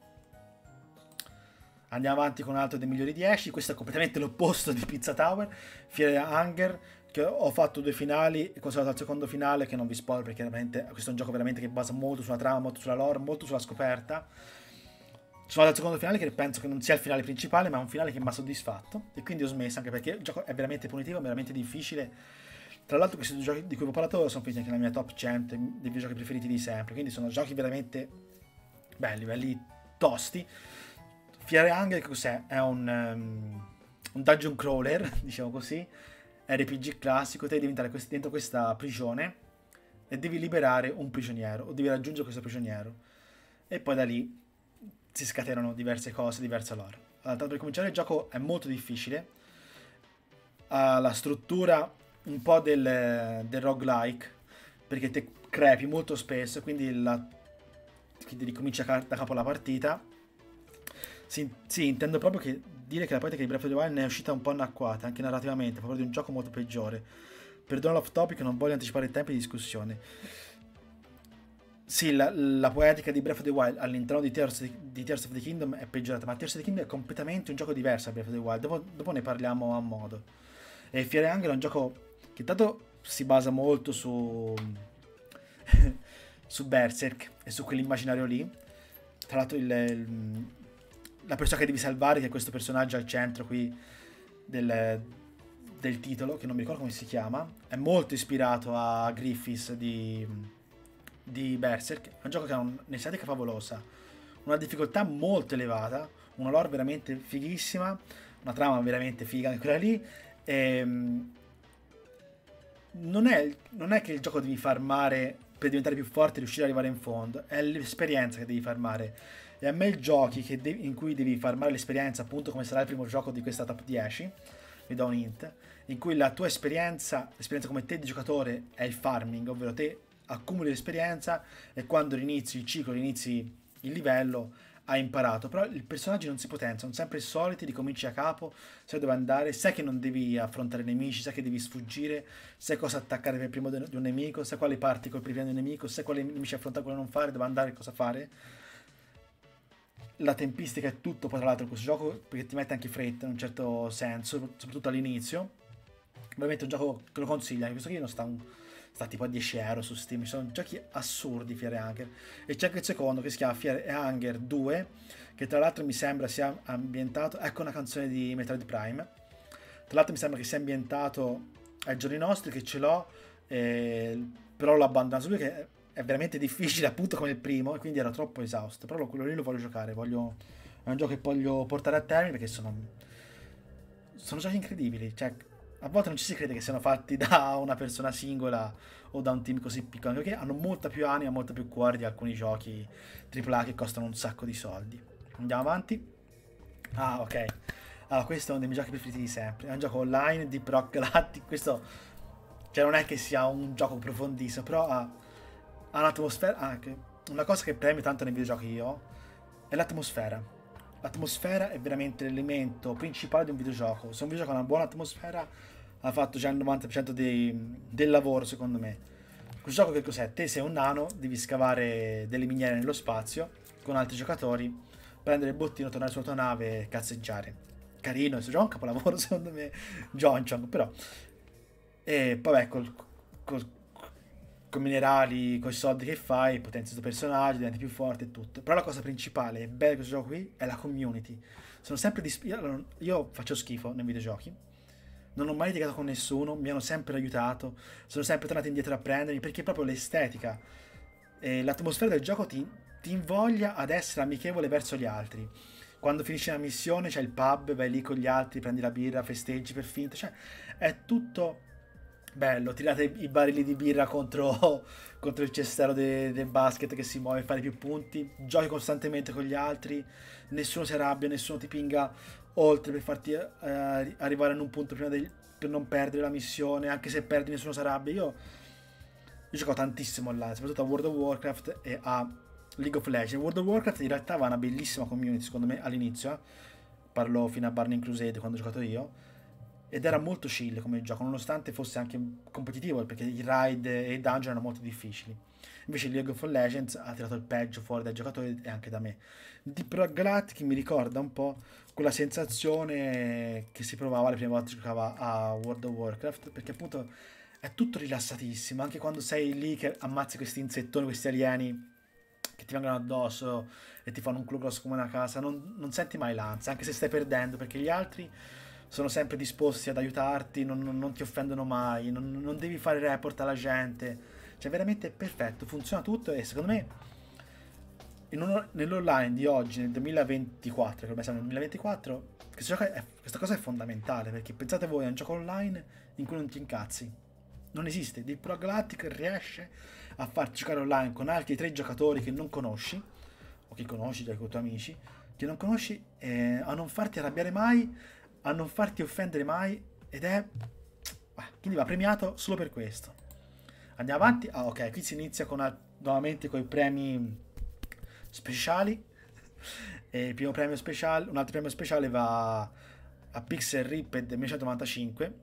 Andiamo avanti con un altro dei migliori 10, questo è completamente l'opposto di Pizza Tower, Fear and Hunger, che ho fatto 2 finali, e sono andato al secondo finale, che non vi spoiler, perché veramente, questo è un gioco veramente che basa molto sulla trama, molto sulla lore, molto sulla scoperta. Sono andato al secondo finale, che penso che non sia il finale principale, ma è un finale che mi ha soddisfatto, e quindi ho smesso, anche perché il gioco è veramente punitivo, è veramente difficile. Tra l'altro questi 2 giochi di cui vi ho parlato sono finiti anche nella mia top 100 dei miei giochi preferiti di sempre, quindi sono giochi veramente belli, belli tosti. Fear and Hunger, che cos'è? È un dungeon crawler, diciamo così, RPG classico, te devi entrare dentro questa prigione e devi liberare un prigioniero, o devi raggiungere questo prigioniero, e poi da lì si scatenano diverse cose, diverse lore. Allora, tanto per cominciare, il gioco è molto difficile, ha la struttura un po' del roguelike, perché te crepi molto spesso, quindi ti ricomincia da capo la partita. Sì, intendo proprio dire che la politica di Breath of the Wild ne è uscita un po' annacquata, anche narrativamente, proprio di un gioco molto peggiore. Perdono l'off topic, non voglio anticipare i tempi di discussione. Sì, la poetica di Breath of the Wild all'interno di Tears of the Kingdom è peggiorata, ma Tears of the Kingdom è completamente un gioco diverso da Breath of the Wild, dopo ne parliamo a modo. E Fear and Hunger è un gioco che tanto si basa molto su Berserk e su quell'immaginario lì. Tra l'altro la persona che devi salvare, che è questo personaggio al centro qui del titolo, che non mi ricordo come si chiama, è molto ispirato a Griffiths di Berserk. È un gioco che ha un'estetica favolosa, una difficoltà molto elevata, una lore veramente fighissima, una trama veramente figa anche quella lì. E non è che il gioco devi farmare per diventare più forte e riuscire ad arrivare in fondo, è l'esperienza che devi farmare. E a me i giochi in cui devi farmare l'esperienza, appunto come sarà il primo gioco di questa top 10, vi do un hint, in cui la tua esperienza, l'esperienza come te di giocatore, è il farming, ovvero te accumuli l'esperienza e quando rinizi il ciclo, rinizi il livello, hai imparato. Però i personaggi non si potenziano, sono sempre soliti, ricominci a capo, sai dove andare, sai che non devi affrontare nemici, sai che devi sfuggire, sai cosa attaccare per primo di un nemico, sai quali parti colpire di un nemico, sai quali nemici affrontare, quali non fare, dove andare, cosa fare. La tempistica è tutto, poi tra l'altro questo gioco, perché ti mette anche fretta in un certo senso, soprattutto all'inizio. Veramente un gioco che lo consiglio, questo qui non sta tipo a 10 euro su Steam, ci sono giochi assurdi Fear and Hunger, e c'è anche il secondo che si chiama Fear and Hunger 2, che tra l'altro mi sembra sia ambientato, ecco una canzone di Metroid Prime, tra l'altro mi sembra che sia ambientato ai giorni nostri, che ce l'ho, però l'ho abbandonato subito, che è veramente difficile appunto come il primo, e quindi ero troppo esausto, però quello lì lo voglio giocare, è un gioco che voglio portare a termine, perché sono giochi incredibili, cioè a volte non ci si crede che siano fatti da una persona singola o da un team così piccolo, perché hanno molta più anima, molto più cuore di alcuni giochi AAA che costano un sacco di soldi. Andiamo avanti. Ah, ok, allora questo è uno dei miei giochi preferiti di sempre, è un gioco online, Deep Rock Galactic. Questo, cioè, non è che sia un gioco profondissimo, però ha un'atmosfera, anche una cosa che premio tanto nei videogiochi io, è l'atmosfera. L'atmosfera è veramente l'elemento principale di un videogioco. Se un videogioco ha una buona atmosfera, ha fatto già il 90% del lavoro, secondo me. Questo gioco che cos'è? Te sei un nano, devi scavare delle miniere nello spazio con altri giocatori, prendere il bottino, tornare sulla tua nave e cazzeggiare. Carino, questo gioco è un capolavoro, secondo me, John Chong, però. E poi vabbè, con minerali, con i soldi che fai, potenzi il tuo personaggio, diventi più forte e tutto. Però la cosa principale e bella di questo gioco qui è la community. Sono sempre io faccio schifo nei videogiochi. Non ho mai litigato con nessuno, mi hanno sempre aiutato, sono sempre tornati indietro a prendermi, perché proprio l'estetica e l'atmosfera del gioco ti invoglia ad essere amichevole verso gli altri. Quando finisci una missione c'è il pub, vai lì con gli altri, prendi la birra, festeggi per finta, cioè è tutto bello. Tirate i barili di birra contro il cestero del basket che si muove, fare più punti, giochi costantemente con gli altri, nessuno si arrabbia, nessuno ti pinga oltre per farti arrivare in un punto prima per non perdere la missione. Anche se perdi nessuno si arrabbia. Io gioco tantissimo online, soprattutto a World of Warcraft e a League of Legends. World of Warcraft in realtà aveva una bellissima community, secondo me, all'inizio, parlo fino a Burning Crusade quando ho giocato io, ed era molto chill come gioco, nonostante fosse anche competitivo, perché i raid e i dungeon erano molto difficili. Invece League of Legends ha tirato il peggio fuori dai giocatori e anche da me. Deep Rock Galactic mi ricorda un po' quella sensazione che si provava le prime volte che giocava a World of Warcraft, perché appunto è tutto rilassatissimo, anche quando sei lì che ammazzi questi insettoni, questi alieni che ti vengono addosso e ti fanno un culo grosso come una casa, non senti mai l'ansia, anche se stai perdendo, perché gli altri sono sempre disposti ad aiutarti, non ti offendono mai, non devi fare report alla gente. Cioè veramente perfetto, funziona tutto, e secondo me nell'online di oggi, nel 2024, che ormai siamo nel 2024, questa cosa è fondamentale, perché pensate voi a un gioco online in cui non ti incazzi. Non esiste. Deep Rock Galactic riesce a farti giocare online con altri 3 giocatori che non conosci, o che conosci già con i tuoi amici, che non conosci, a non farti arrabbiare mai, a non farti offendere mai, ed è... quindi va premiato solo per questo. Andiamo avanti. Ah, ok, qui si inizia nuovamente con i premi speciali. E il primo premio speciale, un altro premio speciale va a Pixel Ripped 1995.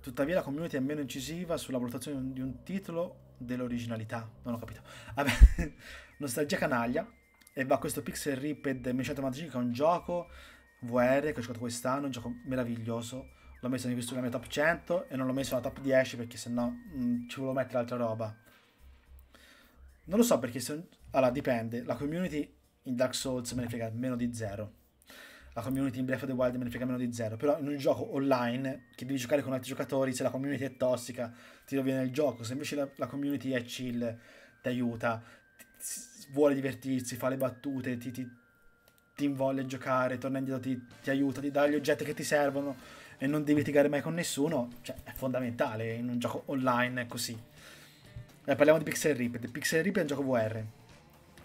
Tuttavia la community è meno incisiva sulla valutazione di un titolo dell'originalità. Non ho capito. Vabbè, nostalgia canaglia. E va questo Pixel Ripped 1995, che è un gioco VR che ho giocato quest'anno, un gioco meraviglioso. L'ho messo nella mia top 100 e non l'ho messo alla top 10 perché sennò ci volevo mettere altra roba. Non lo so perché, allora dipende, la community in Dark Souls me ne frega meno di zero. La community in Breath of the Wild me ne frega meno di zero. Però in un gioco online che devi giocare con altri giocatori, se la community è tossica ti rovina il gioco. Se invece la community è chill, ti aiuta, vuole divertirsi, fa le battute, ti invoglia a giocare, torna indietro, ti aiuta, ti dà gli oggetti che ti servono e non devi litigare mai con nessuno, cioè è fondamentale in un gioco online così. Parliamo di Pixel Ripped. Pixel Ripped è un gioco VR.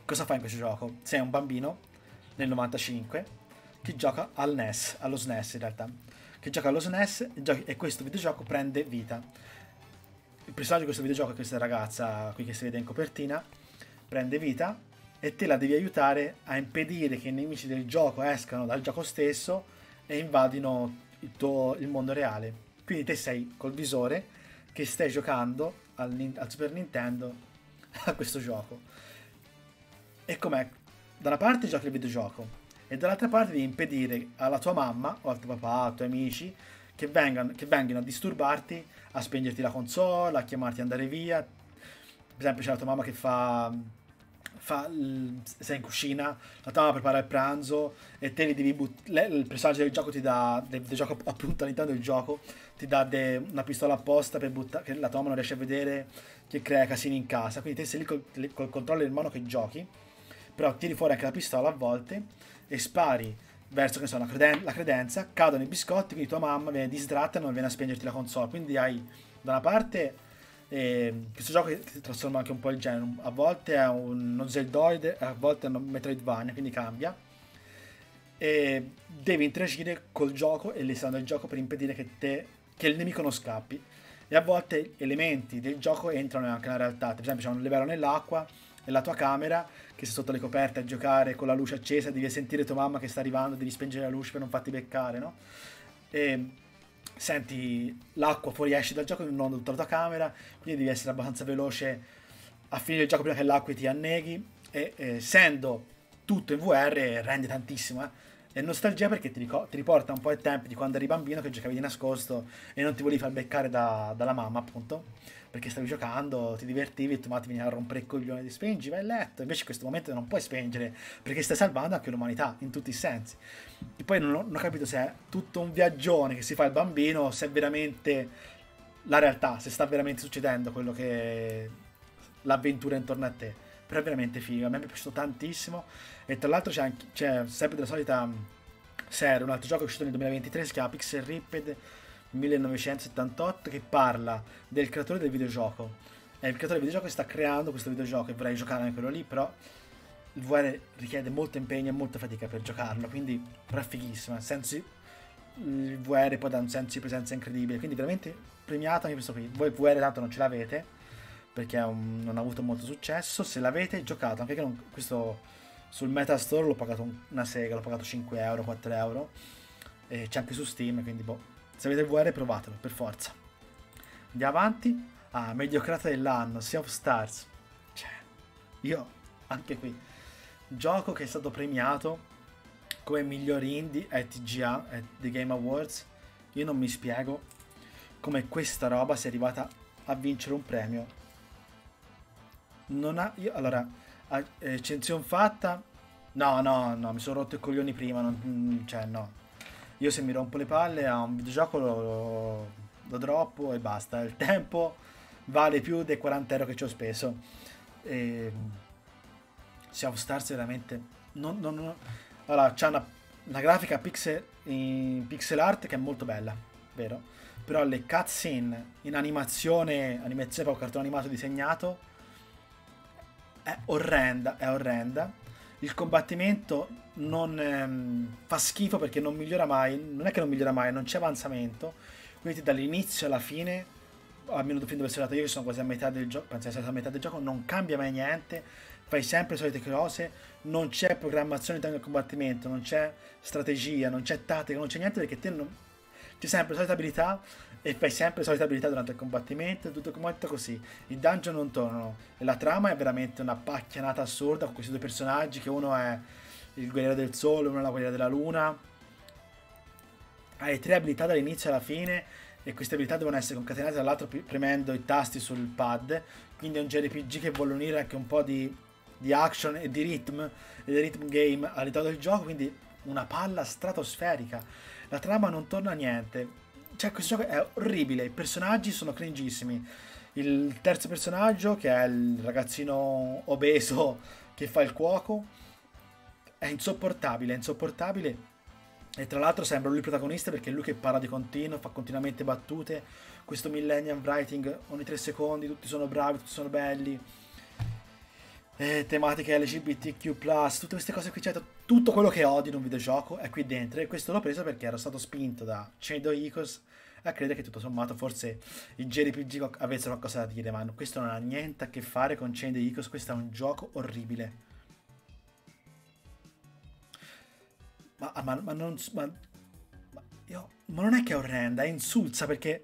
Cosa fai in questo gioco? Sei un bambino nel 95 che gioca al NES, allo SNES in realtà, che gioca allo SNES e questo videogioco prende vita. Il personaggio di questo videogioco è questa ragazza qui che si vede in copertina, prende vita e te la devi aiutare a impedire che i nemici del gioco escano dal gioco stesso e invadino il mondo reale. Quindi te sei col visore che stai giocando al Super Nintendo a questo gioco. E com'è? Da una parte giochi il videogioco e dall'altra parte devi impedire alla tua mamma o al tuo papà, ai tuoi amici che vengano a disturbarti, a spegnerti la console, a chiamarti a andare via. Per esempio c'è la tua mamma che sei in cucina, la tua mamma prepara il pranzo e te li devi buttare. Il personaggio del gioco ti dà del gioco, appunto, all'interno del gioco ti dà una pistola apposta per buttare, che la tua mamma non riesce a vedere, che crea casini in casa. Quindi te sei lì col controllo in mano che giochi, però tiri fuori anche la pistola a volte e spari verso, che ne so, la credenza, cadono i biscotti, quindi tua mamma viene distratta e non viene a spegnerti la console. Quindi hai da una parte... E questo gioco si trasforma anche un po' il genere, a volte è uno Zeldoid, a volte è un Metroidvania, quindi cambia, e devi interagire col gioco e l'esterno del gioco per impedire che il nemico non scappi. E a volte elementi del gioco entrano anche nella realtà. Per esempio c'è un livello nell'acqua nella tua camera, che sei sotto le coperte a giocare con la luce accesa, devi sentire tua mamma che sta arrivando, devi spengere la luce per non farti beccare, no? E senti l'acqua fuoriesce dal gioco inonda tutta la tua camera, quindi devi essere abbastanza veloce a finire il gioco prima che l'acqua ti anneghi, e essendo tutto in VR rende tantissimo, eh? È nostalgia perché ti riporta un po' ai tempi di quando eri bambino che giocavi di nascosto e non ti volevi far beccare dalla mamma, appunto, perché stavi giocando, ti divertivi e tu ma ti veniva a rompere il coglione di spingi, vai a letto. Invece in questo momento non puoi spingere perché stai salvando anche l'umanità in tutti i sensi. E poi non ho capito se è tutto un viaggione che si fa il bambino o se è veramente la realtà, se sta veramente succedendo quello che l'avventura intorno a te. Però è veramente figo, a me mi è piaciuto tantissimo. E tra l'altro c'è sempre della solita serie, un altro gioco uscito nel 2023, si chiama Pixel Ripped 1978, che parla del creatore del videogioco. È il creatore del videogioco che sta creando questo videogioco e vorrei giocare anche quello lì, però il VR richiede molto impegno e molta fatica per giocarlo, quindi però è fighissimo, nel senso il VR poi dà un senso di presenza incredibile, quindi veramente premiato anche questo qui. Voi VR tanto non ce l'avete, perché non ha avuto molto successo. Se l'avete giocato, anche che non, questo sul Metastore l'ho pagato una sega, l'ho pagato 5 euro, 4 euro, e c'è anche su Steam, quindi boh, se avete il VR provatelo, per forza. Andiamo avanti, mediocrata dell'anno, Sea of Stars, cioè, io, anche qui, gioco che è stato premiato come miglior indie ai TGA, ai The Game Awards, io non mi spiego come questa roba sia arrivata a vincere un premio. Non ha, io, allora, eccezione fatta, no, mi sono rotto i coglioni prima, cioè no, io se mi rompo le palle a un videogioco lo droppo e basta, il tempo vale più dei 40 euro che ci ho speso. Sea of Stars veramente, no. Allora, c'è una grafica in pixel art che è molto bella, vero, però le cutscene in animazione proprio cartone animato disegnato, è orrenda, il combattimento non fa schifo perché non migliora mai, non c'è avanzamento, quindi dall'inizio alla fine, almeno fin dove sono andato io che sono quasi a metà del gioco, penso che sia stata a metà del gioco, non cambia mai niente, fai sempre le solite cose, non c'è programmazione del combattimento, non c'è strategia, non c'è tattica, non c'è niente perché te non... c'è sempre la solita abilità e fai sempre la solita abilità durante il combattimento, tutto il combattimento così, i dungeon non tornano e la trama è veramente una pacchianata assurda con questi due personaggi che uno è il guerriero del sole, uno è la guerriera della luna, hai tre abilità dall'inizio alla fine e queste abilità devono essere concatenate dall'altro premendo i tasti sul pad, quindi è un JRPG che vuole unire anche un po' di action e di rhythm game all'interno del gioco, quindi una palla stratosferica. La trama non torna a niente. Cioè, questo gioco è orribile. I personaggi sono cringissimi. Il terzo personaggio, che è il ragazzino obeso che fa il cuoco, è insopportabile, E tra l'altro sembra lui il protagonista perché è lui che parla di continuo, fa continuamente battute. Questo millennium writing ogni 3 secondi, tutti sono bravi, tutti sono belli. Tematiche LGBTQ+, tutte queste cose qui, cioè, tutto quello che odio in un videogioco è qui dentro, e questo l'ho preso perché ero stato spinto da Cendo Icos a credere che tutto sommato forse i JRPG avessero qualcosa da dire, ma questo non ha niente a che fare con Cendo Icos, questo è un gioco orribile. Ma non è che è orrenda, è insulsa, perché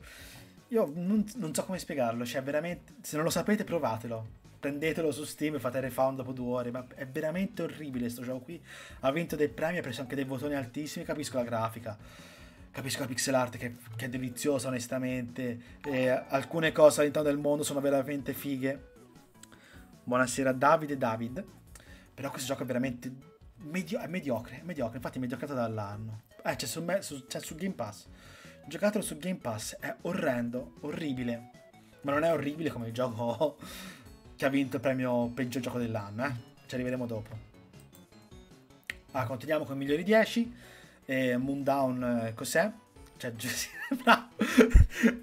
io non so come spiegarlo, cioè veramente, se non lo sapete provatelo. Prendetelo su Steam e fate refund dopo 2 ore, ma è veramente orribile questo gioco qui, ha vinto dei premi, ha preso anche dei votoni altissimi, capisco la grafica, capisco la pixel art che è deliziosa onestamente, e alcune cose all'interno del mondo sono veramente fighe. Buonasera David, però questo gioco è veramente mediocre, infatti è mediocrato dall'anno, c'è su Game Pass, giocatelo su Game Pass, è orrendo, orribile, ma non è orribile come il gioco... ha vinto il premio peggior gioco dell'anno, ci arriveremo dopo. Continuiamo con i migliori 10. Moondown, cos'è? Cioè,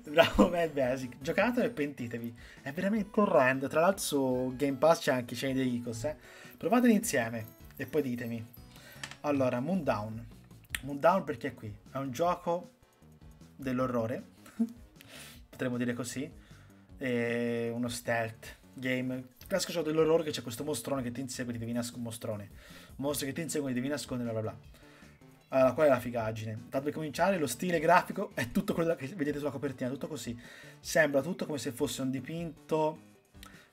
bravo Matt Basic, giocatelo e pentitevi, è veramente orrendo. Tra l'altro su Game Pass c'è anche Chain dei Icos, provateli insieme e poi ditemi. Allora, Moondown perché è qui, è un gioco dell'orrore potremmo dire così, è uno stealth game classico gioco dell'orrore che c'è questo mostrone che ti insegue, ti devi nascondere, bla bla bla. Allora, qual è la figaggine? Tanto per cominciare, lo stile grafico è tutto quello che vedete sulla copertina, tutto così. Sembra tutto come se fosse un dipinto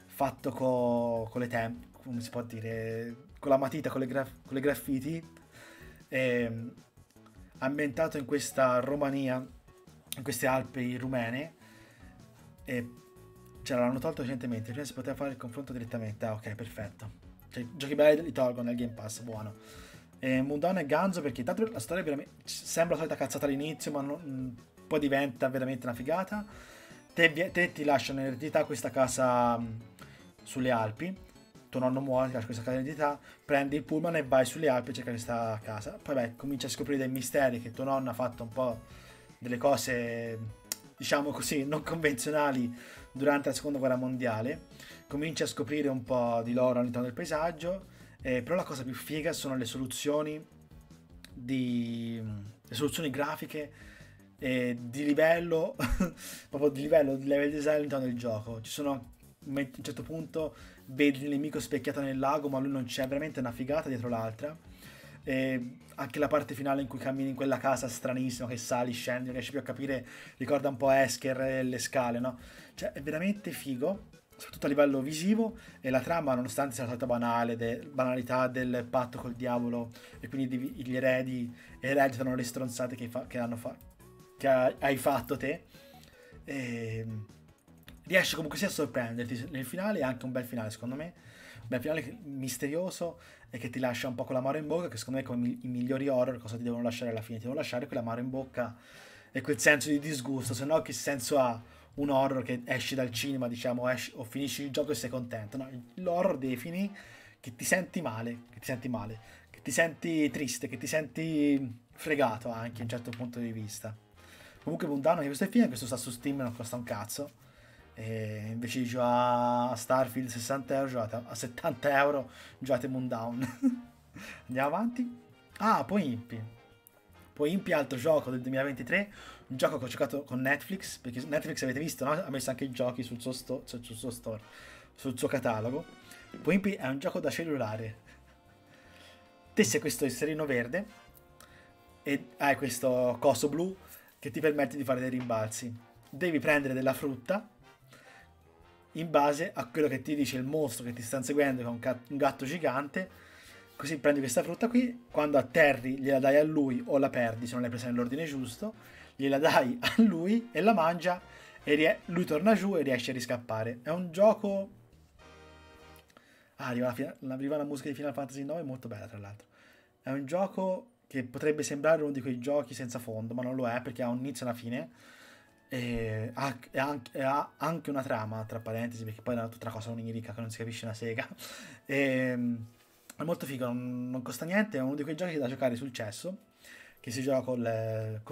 fatto con le tempere, come si può dire, con la matita, con le graffiti, ambientato in questa Romania, in queste Alpi rumene. E cioè, l'hanno tolto recentemente, prima si poteva fare il confronto direttamente. Ah, ok, perfetto. Cioè, giochi belli li tolgono nel Game Pass, buono. Moondown è ganzo perché tanto la storia veramente sembra la solita cazzata all'inizio, ma non, poi diventa veramente una figata. Te ti lasciano in eredità questa casa sulle Alpi, tuo nonno muore, ti lascia questa casa in eredità, prendi il pullman e vai sulle Alpi a cercare questa casa. Poi beh, cominci a scoprire dei misteri, che tuo nonno ha fatto un po' delle cose, diciamo così, non convenzionali durante la seconda guerra mondiale. Cominci a scoprire un po' di loro all'interno del paesaggio. Però la cosa più figa sono le soluzioni grafiche di livello proprio di level design all'interno del gioco. Ci sono, a un certo punto vedi il nemico specchiato nel lago, ma lui non c'è, veramente una figata dietro l'altra. Anche la parte finale in cui cammini in quella casa stranissima, che sali, scendi, non riesci più a capire, ricorda un po' Esker e le scale, no? Cioè è veramente figo, soprattutto a livello visivo, e la trama, nonostante sia la solita banalità del patto col diavolo, e quindi gli eredi ereditano le stronzate che hai fatto te, riesce comunque sia a sorprenderti nel finale. È anche un bel finale, secondo me, un bel finale misterioso e che ti lascia un po' con l'amaro in bocca, che secondo me come i migliori horror cosa ti devono lasciare alla fine? Ti devono lasciare quell'amaro in bocca e quel senso di disgusto, se no che senso ha un horror che esci dal cinema, diciamo, o finisci il gioco e sei contento? No, l'horror devi finire che ti senti male, che ti senti triste, che ti senti fregato anche, a un certo punto di vista. Comunque Moondown, questo è fine, questo sta su Steam, non costa un cazzo, e invece di giocare a Starfield 60 euro, giocate a 70 euro, giocate Moondown. Andiamo avanti. Ah, Poinpy, altro gioco del 2023, un gioco che ho giocato con Netflix, perché Netflix, avete visto, no? Ha messo anche i giochi sul suo catalogo. Poinpy è un gioco da cellulare. Te sei questo esserino verde e hai questo coso blu che ti permette di fare dei rimbalzi. Devi prendere della frutta in base a quello che ti dice il mostro che ti sta inseguendo, che è un gatto gigante. Così prendi questa frutta qui, quando atterri gliela dai a lui, o la perdi se non l'hai presa nell'ordine giusto, gliela dai a lui e la mangia, e lui torna giù e riesce a riscappare. È un gioco... Ah, arriva la musica di Final Fantasy IX, molto bella tra l'altro. È un gioco che potrebbe sembrare uno di quei giochi senza fondo, ma non lo è, perché ha un inizio e una fine, e ha anche una trama, tra parentesi, perché poi è una tutta cosa onirica che non si capisce una sega. È molto figo, non costa niente, è uno di quei giochi da giocare sul cesso, che si gioca con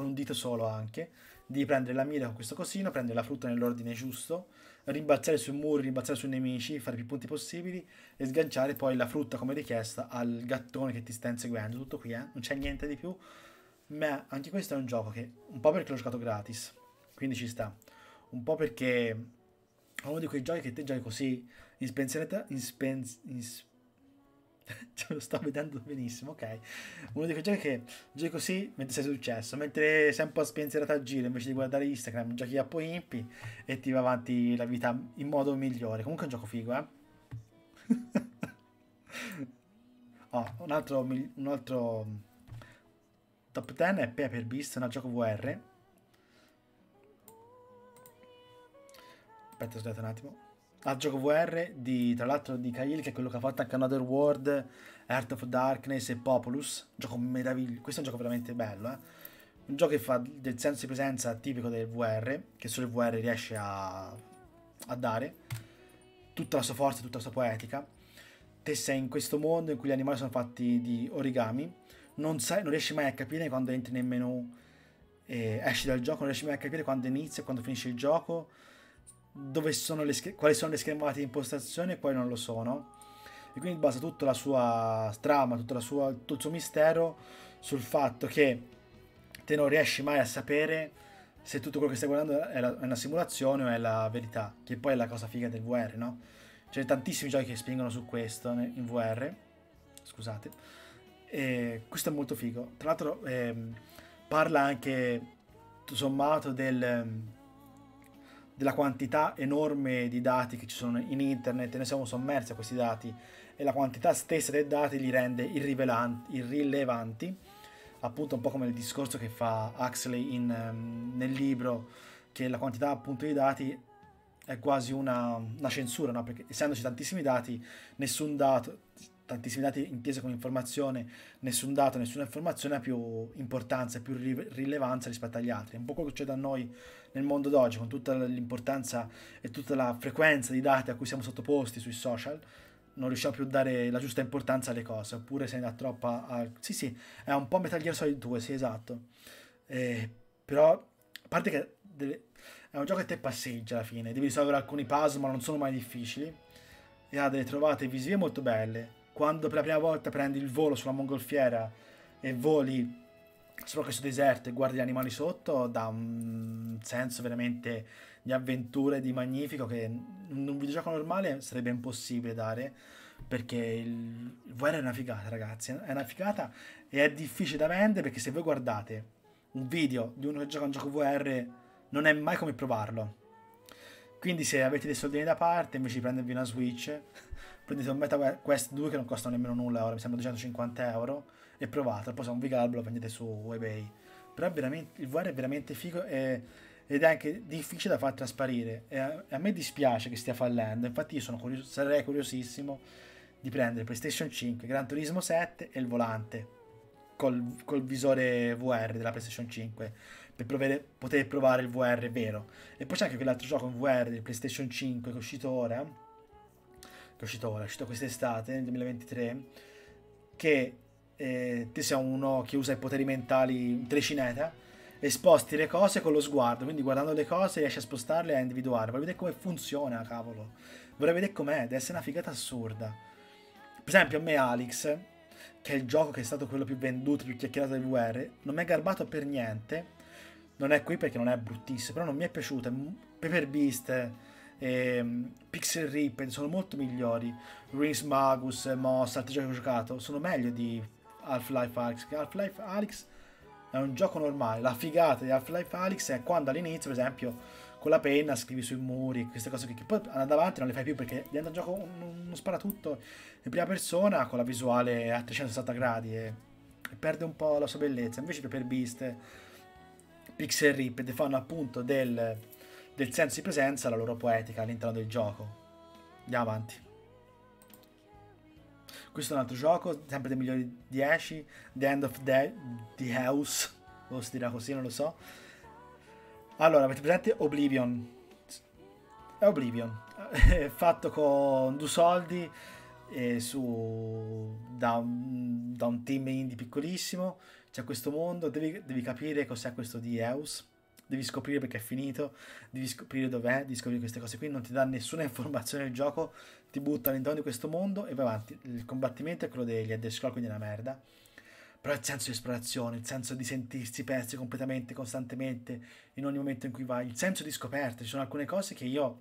un dito solo anche, di prendere la mira con questo cosino, prendere la frutta nell'ordine giusto, rimbalzare sui muri, rimbalzare sui nemici, fare più punti possibili e sganciare poi la frutta come richiesta al gattone che ti sta inseguendo. Tutto qui, non c'è niente di più, ma anche questo è un gioco che, un po' perché l'ho giocato gratis, quindi ci sta, un po' perché è uno di quei giochi che te giochi così, ce lo sto vedendo benissimo, ok. Uno di quei giochi che giochi così mentre sei successo, mentre sei un po' spensierata a giro, invece di guardare Instagram, giochi a Poinpy e ti va avanti la vita in modo migliore. Comunque è un gioco figo, eh. Oh, un altro top 10 è Paper Beast, un gioco VR. Aspetta, scusate un attimo. Al gioco VR, tra l'altro di Kyle, che è quello che ha fatto anche Another World, Heart of Darkness e Populous. Gioco meraviglioso, questo è un gioco veramente bello, eh? Un gioco che fa del senso di presenza tipico del VR, che solo il VR riesce a dare, tutta la sua forza, tutta la sua poetica. Te sei in questo mondo in cui gli animali sono fatti di origami, non riesci mai a capire quando entri nel menu e esci dal gioco, non riesci mai a capire quando inizia e quando finisce il gioco, dove sono quali sono le schermate di impostazione e quali non lo sono, e quindi basa tutta la sua trama, tutto il suo mistero sul fatto che te non riesci mai a sapere se tutto quello che stai guardando è una simulazione o è la verità, che poi è la cosa figa del VR, no? C'è tantissimi giochi che spingono su questo in VR, scusate, e questo è molto figo. Tra l'altro parla anche tutto sommato della quantità enorme di dati che ci sono in internet, e noi siamo sommersi a questi dati, e la quantità stessa dei dati li rende irrilevanti, appunto un po' come il discorso che fa Huxley nel libro, che la quantità appunto di dati è quasi una censura, no? Perché essendoci tantissimi dati, nessun dato, tantissimi dati intesi come informazione, nessun dato, nessuna informazione ha più importanza, più rilevanza rispetto agli altri. È un po' quello che c'è da noi nel mondo d'oggi, con tutta l'importanza e tutta la frequenza di dati a cui siamo sottoposti sui social, non riusciamo più a dare la giusta importanza alle cose, oppure se ne dà troppa a... Sì, è un po' Metal Gear Solid 2, sì, esatto. Però, a parte che è un gioco che te passeggia alla fine, devi risolvere alcuni puzzle, ma non sono mai difficili, e ha delle trovate visive molto belle. Quando per la prima volta prendi il volo sulla mongolfiera e voli sopra questo deserto e guardi gli animali sotto, dà un senso veramente di avventura e di magnifico che in un videogioco normale sarebbe impossibile dare, perché il VR è una figata, ragazzi, è una figata, e è difficile da vendere, perché se voi guardate un video di uno che gioca un gioco VR non è mai come provarlo. Quindi se avete dei soldini da parte, invece di prendervi una Switch, prendete un MetaQuest 2 che non costa nemmeno nulla ora, mi sembra 250 euro, e provate, poi se non vi calvo lo prendete su eBay. Però veramente, il VR è veramente figo, ed è anche difficile da far trasparire, e a me dispiace che stia fallendo. Infatti io sono sarei curiosissimo di prendere PlayStation 5, Gran Turismo 7 e il volante col visore VR della PlayStation 5 per poter provare il VR vero. E poi c'è anche quell'altro gioco in VR del PlayStation 5 che è uscito ora, è uscito quest'estate nel 2023, che te sei uno che usa i poteri mentali in telecineta e sposti le cose con lo sguardo, quindi guardando le cose riesci a spostarle e a individuare. Vorrei vedere come funziona, cavolo, vorrei vedere com'è, deve essere una figata assurda. Per esempio a me Alex, che è il gioco che è stato quello più venduto, più chiacchierato del VR, non mi è garbato per niente, non è qui perché non è bruttissimo, però non mi è piaciuto. Paper Beast, Pixel Rip sono molto migliori. Rings Magus, Moss, altri giochi che ho giocato sono meglio di Half-Life Alyx. Half-Life Alyx è un gioco normale. La figata di Half-Life Alyx è quando all'inizio, per esempio, con la penna scrivi sui muri, queste cose che poi andando avanti non le fai più, perché diventa un gioco uno sparatutto in prima persona con la visuale a 360 gradi e perde un po' la sua bellezza. Invece Paper Beast, Pixel Rip fanno appunto del senso di presenza la loro poetica all'interno del gioco. Andiamo avanti. Questo è un altro gioco, sempre dei migliori 10, The End of the House, o si dirà così, non lo so. Allora, avete presente Oblivion? È Oblivion, è fatto con 2 soldi, da un team indie piccolissimo. C'è questo mondo, devi capire cos'è questo The House, devi scoprire perché è finito, devi scoprire dov'è, devi scoprire queste cose qui, non ti dà nessuna informazione nel gioco, ti butta all'interno di questo mondo e vai avanti. Il combattimento è quello degli Elder Scrolls, quindi è una merda, però il senso di esplorazione, il senso di sentirsi persi completamente, costantemente, in ogni momento in cui vai, il senso di scoperta. Ci sono alcune cose che io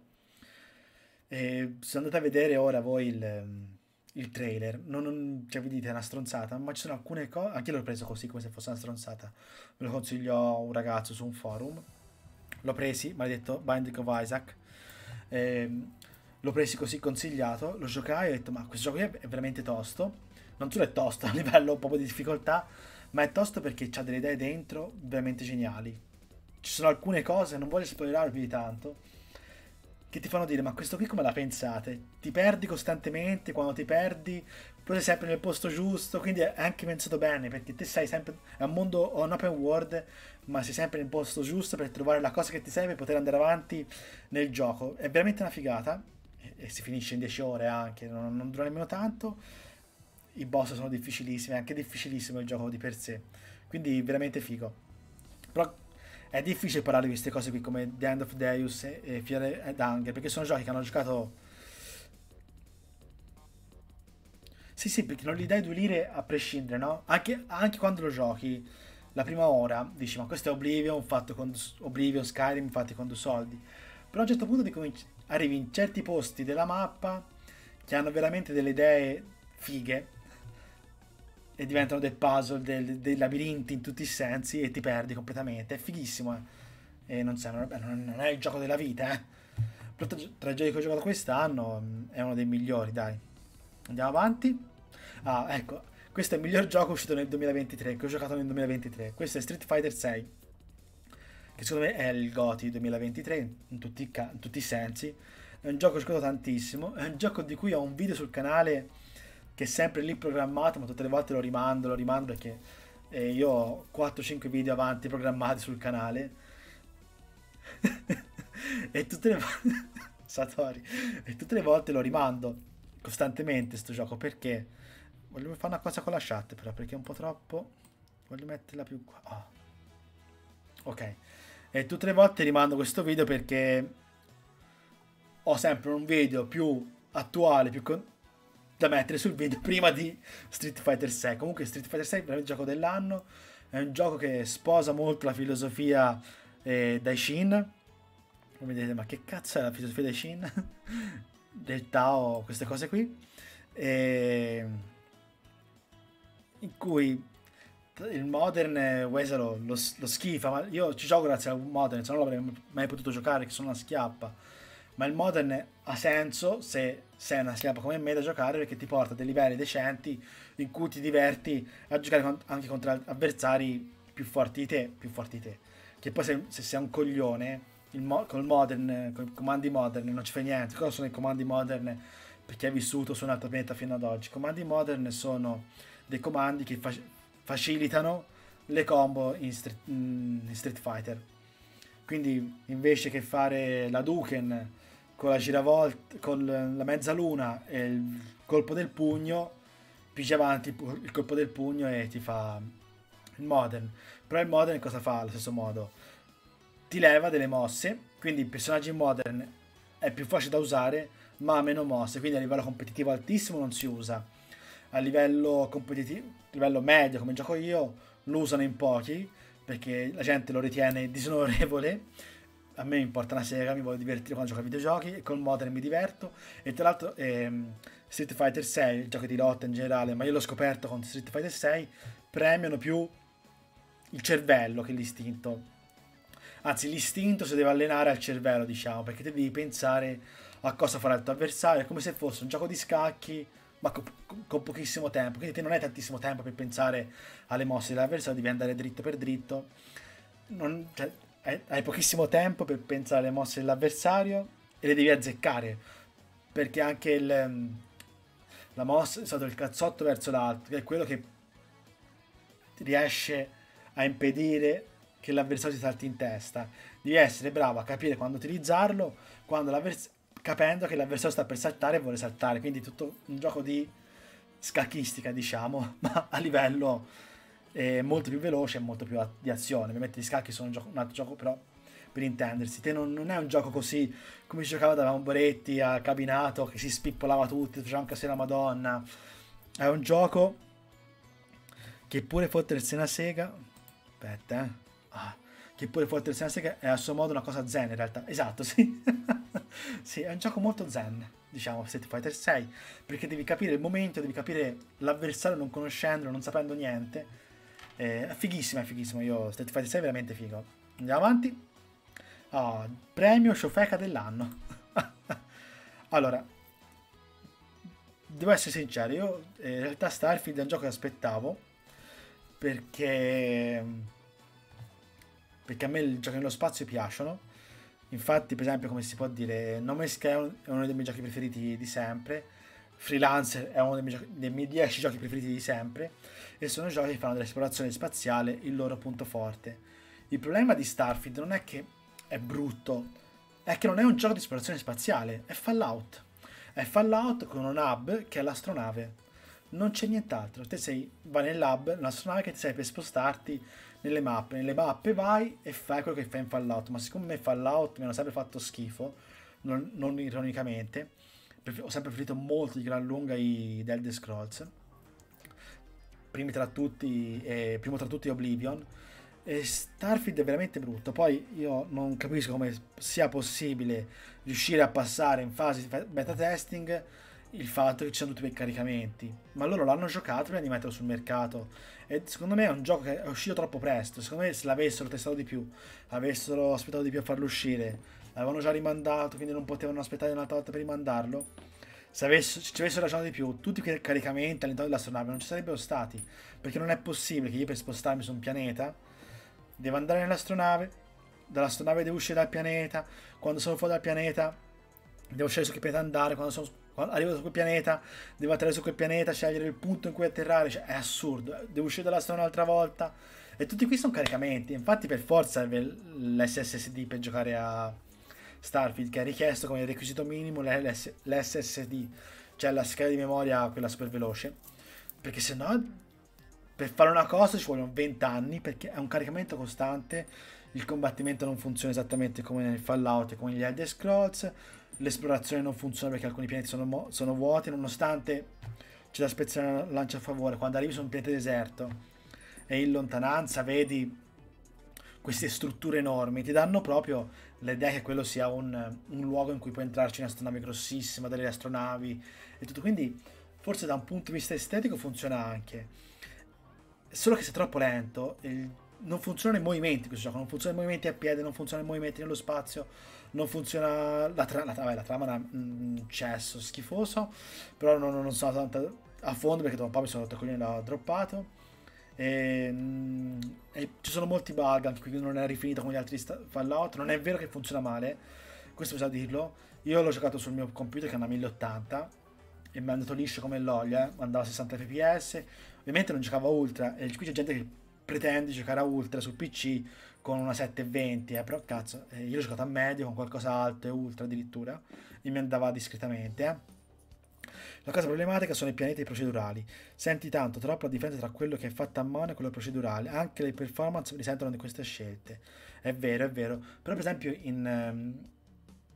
sono andato a vedere ora voi il trailer, cioè vi dite è una stronzata, ma ci sono alcune cose, anche io l'ho preso così come se fosse una stronzata, me lo consigliò un ragazzo su un forum, l'ho presi, mi ha detto Binding of Isaac, l'ho presi così consigliato, lo giocai e ho detto ma questo gioco qui è veramente tosto, non solo è tosto a livello proprio di difficoltà, ma è tosto perché c'ha delle idee dentro veramente geniali. Ci sono alcune cose, non voglio spoilerare più di tanto, che ti fanno dire ma questo qui come la pensate? Ti perdi costantemente, quando ti perdi però sei sempre nel posto giusto, quindi è anche pensato bene, perché te sei sempre, è un mondo un open world, ma sei sempre nel posto giusto per trovare la cosa che ti serve per poter andare avanti nel gioco. È veramente una figata, e si finisce in 10 ore anche, non dura nemmeno tanto. I boss sono difficilissimi, è anche difficilissimo il gioco di per sé, quindi veramente figo. Però è difficile parlare di queste cose qui come The End of Deus e Fear and Hunger, perché sono giochi che hanno giocato... Sì, perché non gli dai 2 lire a prescindere, no? Anche quando lo giochi, la prima ora, dici ma questo è Oblivion, fatto con Oblivion, Skyrim, fatti con 2 soldi. Però a un certo punto arrivi in certi posti della mappa che hanno veramente delle idee fighe e diventano dei puzzle, dei labirinti in tutti i sensi, e ti perdi completamente. È fighissimo, eh? E non sembra, beh, non è il gioco della vita, eh? Però tra i giochi che ho giocato quest'anno è uno dei migliori, dai. Andiamo avanti. Ah, ecco, questo è il miglior gioco uscito nel 2023, che ho giocato nel 2023. Questo è Street Fighter 6, che secondo me è il GOTY 2023 in tutti i sensi. È un gioco che ho giocato tantissimo, è un gioco di cui ho un video sul canale che è sempre lì programmato, ma tutte le volte lo rimando perché io ho 4-5 video avanti programmati sul canale e tutte le Satori, e tutte le volte lo rimando costantemente sto gioco, perché voglio fare una cosa con la chat, però, perché è un po' troppo. Voglio metterla più qua. Oh. Ok. E tutte le volte rimando questo video perché ho sempre un video più attuale, da mettere sul video prima di Street Fighter 6. Comunque Street Fighter 6 è veramente il gioco dell'anno. È un gioco che sposa molto la filosofia Daishin. Voi mi direte, ma che cazzo è la filosofia Daishin? Del Tao, queste cose qui. E in cui il Modern Wesa lo schifa, ma io ci gioco grazie al Modern, se no non l'avrei mai potuto giocare, perché sono una schiappa. Ma il Modern ha senso se sei una schiappa come me da giocare, perché ti porta a dei livelli decenti in cui ti diverti a giocare anche contro avversari più forti di te. Che poi se sei un coglione, con i comandi Modern non ci fai niente. Cosa sono i comandi Modern per chi ha vissuto su un altro pianeta fino ad oggi? I comandi Modern sono dei comandi che facilitano le combo in Street Fighter. Quindi invece che fare la Duken con la giravolta, con la mezzaluna e il colpo del pugno, pigi avanti il colpo del pugno e ti fa il Modern. Però il Modern cosa fa allo stesso modo? Ti leva delle mosse, quindi il personaggio in Modern è più facile da usare ma ha meno mosse, quindi a livello competitivo altissimo non si usa. A livello competitivo, livello medio come gioco io, lo usano in pochi perché la gente lo ritiene disonorevole. A me importa una sega, mi voglio divertire quando gioco ai videogiochi e col Modern mi diverto. E tra l'altro Street Fighter 6, il gioco di lotta in generale, ma io l'ho scoperto con Street Fighter 6, premiano più il cervello che l'istinto. Anzi, l'istinto si deve allenare al cervello, diciamo, perché te devi pensare a cosa farà il tuo avversario. È come se fosse un gioco di scacchi ma con pochissimo tempo, quindi te non hai tantissimo tempo per pensare alle mosse dell'avversario, devi andare dritto per dritto, cioè, hai pochissimo tempo per pensare alle mosse dell'avversario e le devi azzeccare, perché anche la mossa è stato il cazzotto verso l'alto, che è quello che riesce a impedire che l'avversario ti salti in testa. Devi essere bravo a capire quando utilizzarlo, capendo che l'avversario sta per saltare e vuole saltare, quindi tutto un gioco di scacchistica, diciamo, ma a livello molto più veloce e molto più di azione. Ovviamente gli scacchi sono un altro gioco, però per intendersi, te non è un gioco così come si giocava da Lamboretti a Cabinato, che si spippolava tutti, faceva anche se la Madonna. È un gioco che pure fottersi una sega, aspetta, che pure fottersi una sega è a suo modo una cosa zen in realtà, esatto, sì. Sì, è un gioco molto zen, diciamo, Street Fighter 6, perché devi capire il momento, devi capire l'avversario non conoscendolo, non sapendo niente. È fighissimo, è fighissimo. Io Street Fighter 6 è veramente figo. Andiamo avanti. Oh, premio Shofeka dell'anno. Allora, devo essere sincero, io in realtà Starfield è un gioco che aspettavo, perché a me i giochi nello spazio piacciono. Infatti, per esempio, come si può dire, No Man's Sky è uno dei miei giochi preferiti di sempre, Freelancer è uno dei miei 10 giochi preferiti di sempre, e sono giochi che fanno dell'esplorazione spaziale il loro punto forte. Il problema di Starfield non è che è brutto, è che non è un gioco di esplorazione spaziale, è Fallout. È Fallout con un hub che è l'astronave, non c'è nient'altro. Te vai nell'hub, l'astronave che ti serve per spostarti nelle mappe vai e fai quello che fai in Fallout, ma siccome me Fallout mi hanno sempre fatto schifo, non ironicamente, ho sempre preferito molto di gran lunga i Elder Scrolls, primo tra tutti Oblivion, e Starfield è veramente brutto. Poi io non capisco come sia possibile riuscire a passare in fase di beta testing il fatto che ci sono tutti quei caricamenti, ma loro l'hanno giocato prima di metterlo sul mercato, e secondo me è un gioco che è uscito troppo presto. Secondo me se l'avessero testato di più, avessero aspettato di più a farlo uscire, l'avevano già rimandato, quindi non potevano aspettare un'altra volta per rimandarlo. Se ci avessero ragionato di più, tutti quei caricamenti all'interno dell'astronave non ci sarebbero stati, perché non è possibile che io per spostarmi su un pianeta devo andare nell'astronave, dall'astronave devo uscire dal pianeta, quando sono fuori dal pianeta devo scegliere su che pianeta andare, quando arrivo su quel pianeta devo atterrare su quel pianeta, scegliere il punto in cui atterrare, cioè, è assurdo, devo uscire dall'astronave un'altra volta, e tutti qui sono caricamenti. Infatti per forza serve l'SSD per giocare a Starfield, che ha richiesto come requisito minimo l'SSD, cioè la scheda di memoria, quella super veloce, perché se no per fare una cosa ci vogliono 20 anni, perché è un caricamento costante, il combattimento non funziona esattamente come nel Fallout e come negli Elder Scrolls, l'esplorazione non funziona perché alcuni pianeti sono vuoti, nonostante c'è da spezzare una lancia a favore, quando arrivi su un pianeta deserto e in lontananza vedi queste strutture enormi, ti danno proprio l'idea che quello sia un luogo in cui puoi entrarci in un'astronave grossissima, delle astronavi e tutto, quindi forse da un punto di vista estetico funziona anche, solo che se è troppo lento, non funzionano i movimenti, questo gioco, non funzionano i movimenti a piede, non funzionano i movimenti nello spazio, non funziona la trama, è un cesso schifoso, però non sono tanto a fondo perché dopo un po' mi sono rotto il coglione e l'ho droppato. E ci sono molti bug anche qui, non è rifinito come gli altri Fallout. Non è vero che funziona male, questo bisogna dirlo. Io l'ho giocato sul mio computer che è una 1080 e mi è andato liscio come l'olio, andava a 60 fps, ovviamente non giocava ultra, e qui c'è gente che pretende di giocare a ultra sul PC con una 720, però cazzo, io l'ho giocato a medio con qualcosa alto e ultra addirittura, e mi andava discretamente, La cosa problematica sono i pianeti procedurali. Senti tanto, troppo la differenza tra quello che è fatto a mano e quello procedurale. Anche le performance risentono di queste scelte. È vero, però per esempio in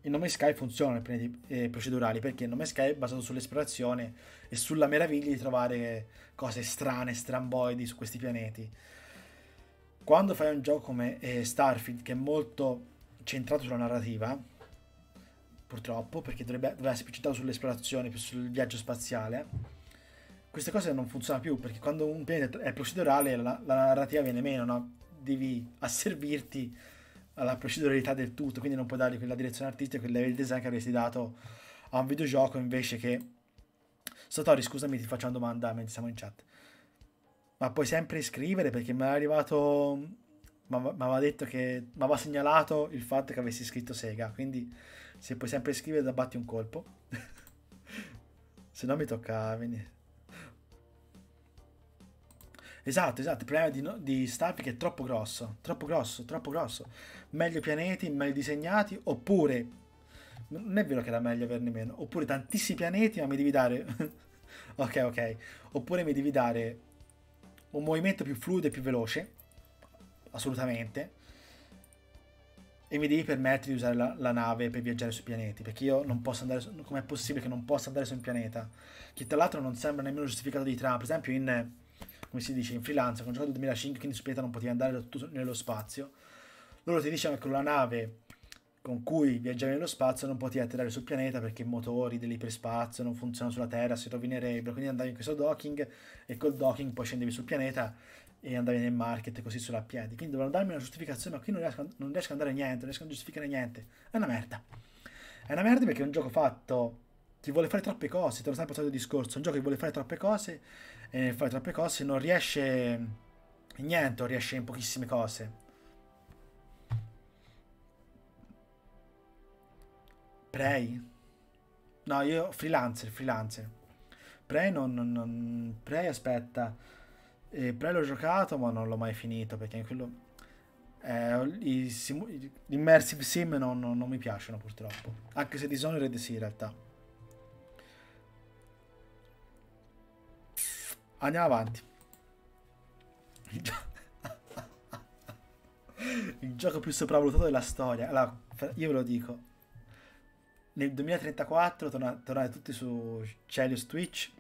No Man's Sky funzionano i pianeti procedurali, perché No Man's Sky è basato sull'esplorazione e sulla meraviglia di trovare cose strane, stramboidi su questi pianeti. Quando fai un gioco come Starfield, che è molto centrato sulla narrativa, purtroppo, perché dovrebbe essere più citato sull'esplorazione, più sul viaggio spaziale, queste cose non funzionano più, perché quando un pianeta è procedurale la narrativa viene meno, no? Devi asservirti alla proceduralità del tutto, quindi non puoi dargli quella direzione artistica, quel level design che avresti dato a un videogioco invece che... Satori, scusami, ti faccio una domanda mentre siamo in chat, ma puoi sempre scrivere, perché mi è arrivato... mi aveva detto che... mi aveva segnalato il fatto che avessi scritto Sega, quindi... se puoi sempre scrivere da batti un colpo. Se no mi tocca venire. Esatto, il problema di Starfield è troppo grosso. Meglio pianeti, meglio disegnati, oppure non è vero che era meglio averne meno, oppure tantissimi pianeti ma mi devi dare ok, oppure mi devi dare un movimento più fluido e più veloce assolutamente, e mi devi permettere di usare la nave per viaggiare sui pianeti, perché io non posso andare su... com'è possibile che non possa andare su un pianeta? Che tra l'altro non sembra nemmeno giustificato di trama. Per esempio in Freelancer, con un gioco del 2005, quindi su pianeta non potevi andare nello spazio, loro ti dicevano che la nave con cui viaggiavi nello spazio non potevi atterrare sul pianeta perché i motori dell'iperspazio non funzionano sulla Terra, si rovinerebbero, quindi andavi in questo docking e col docking poi scendevi sul pianeta e andavi nel market e così sulla piedi. Quindi dovranno darmi una giustificazione, ma qui non riesco a andare niente, non riesco a giustificare niente. È una merda perché è un gioco fatto, ti vuole fare troppe cose, te lo sempre passato il discorso, è un gioco che vuole fare troppe cose e nel fare troppe cose non riesce in niente, riesce in pochissime cose. Prey? No, io Freelancer. Prey aspetta. Prey l'ho giocato ma non l'ho mai finito, perché quello gli immersive sim non mi piacciono purtroppo, anche se Dishonored sì in realtà. Andiamo avanti. Il gioco più sopravvalutato della storia. Allora, io ve lo dico, nel 2034 tornate tutti su Celius Twitch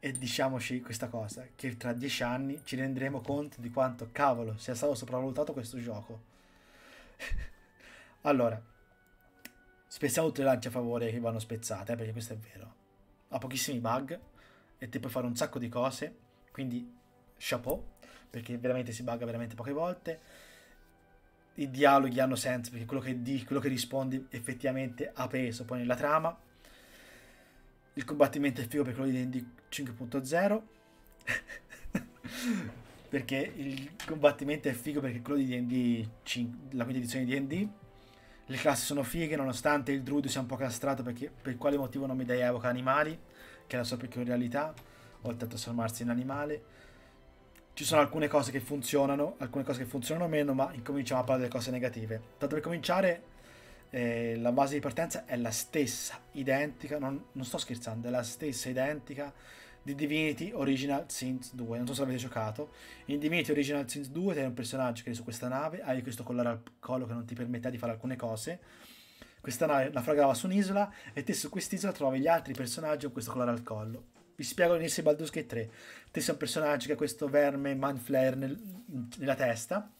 e diciamoci questa cosa, che tra 10 anni ci renderemo conto di quanto cavolo sia stato sopravvalutato questo gioco. Allora, Spezziamo tutte le lance a favore che vanno spezzate, perché questo è vero. Ha pochissimi bug e te puoi fare un sacco di cose, quindi chapeau, perché veramente si bugga veramente poche volte. I dialoghi hanno senso, perché quello che dici, quello che rispondi effettivamente ha peso poi nella trama. Il combattimento è figo per quello di 5.0 perché il combattimento è figo perché quello di D&D 5, la quinta edizione di D&D. Le classi sono fighe, nonostante il druido sia un po' castrato, perché per quale motivo non mi dai evoca animali, che è la sua peculiarità, oltre a trasformarsi in animale. Ci sono alcune cose che funzionano, alcune cose che funzionano meno, ma incominciamo a parlare delle cose negative. Tanto per cominciare, la base di partenza è la stessa, identica, non sto scherzando, è la stessa identica di Divinity Original Sins 2, non so se avete giocato. In Divinity Original Sins 2 hai un personaggio che è su questa nave, hai questo collare al collo che non ti permette di fare alcune cose. Questa nave naufragava su un'isola e te su quest'isola trovi gli altri personaggi con questo collare al collo. Vi spiego all'inizio di Baldur's Gate 3. Te sei un personaggio che ha questo verme Mindflayer nella testa,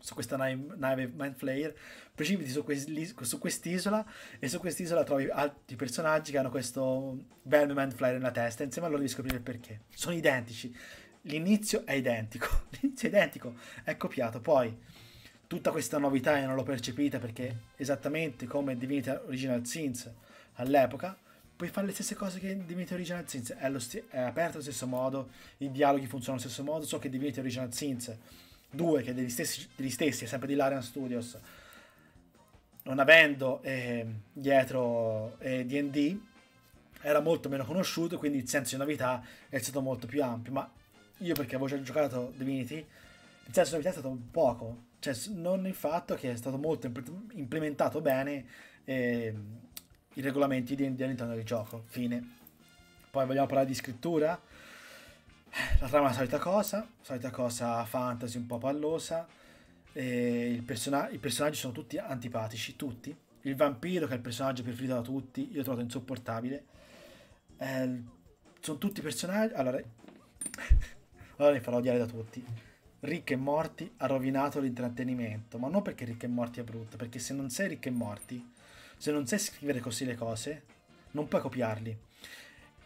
su questa nave Mindflayer, precipiti su quest'isola e su quest'isola trovi altri personaggi che hanno questo verme Mindflayer nella testa e insieme a loro devi scoprire il perché. Sono identici, l'inizio è identico, l'inizio è identico, è copiato. Poi tutta questa novità io non l'ho percepita, perché esattamente come Divinity Original Sins all'epoca puoi fare le stesse cose che Divinity Original Sins, è aperto allo stesso modo, i dialoghi funzionano allo stesso modo. So che Divinity Original Sins 2, che è degli stessi, è sempre di Larian Studios, non avendo dietro D&D, era molto meno conosciuto, quindi il senso di novità è stato molto più ampio. Ma io, perché avevo già giocato Divinity, il senso di novità è stato poco, cioè non il fatto che è stato molto implementato bene i regolamenti di D&D all'interno del gioco, fine. Poi vogliamo parlare di scrittura? La trama è la solita cosa fantasy un po' pallosa, i personaggi sono tutti antipatici, tutti. Il vampiro, che è il personaggio preferito da tutti, io l'ho trovato insopportabile. Sono tutti personaggi... Allora li farò odiare da tutti. Rick e Morty ha rovinato l'intrattenimento, ma non perché Rick e Morty è brutto, perché se non sei Rick e Morty, se non sai scrivere così le cose, non puoi copiarli.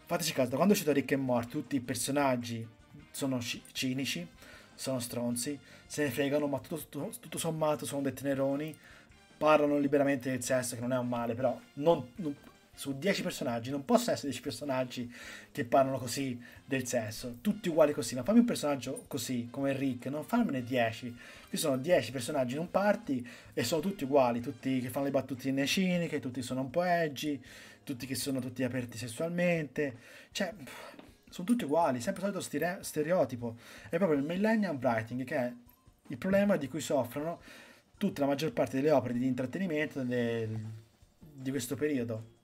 Fateci caso, da quando è uscito Rick e Morty, tutti i personaggi sono cinici, sono stronzi, se ne fregano, ma tutto sommato sono dei teneroni, parlano liberamente del sesso, che non è un male, però su 10 personaggi non possono essere 10 personaggi che parlano così del sesso, tutti uguali così. Ma fammi un personaggio così, come Rick, non farmene 10. Ci sono 10 personaggi in un party e sono tutti uguali, tutti che fanno le battutine ciniche, tutti sono un po' edgy, tutti che sono tutti aperti sessualmente, cioè sono tutti uguali, sempre il solito stereotipo. È proprio il millennium writing, che è il problema di cui soffrono tutta la maggior parte delle opere di intrattenimento di questo periodo.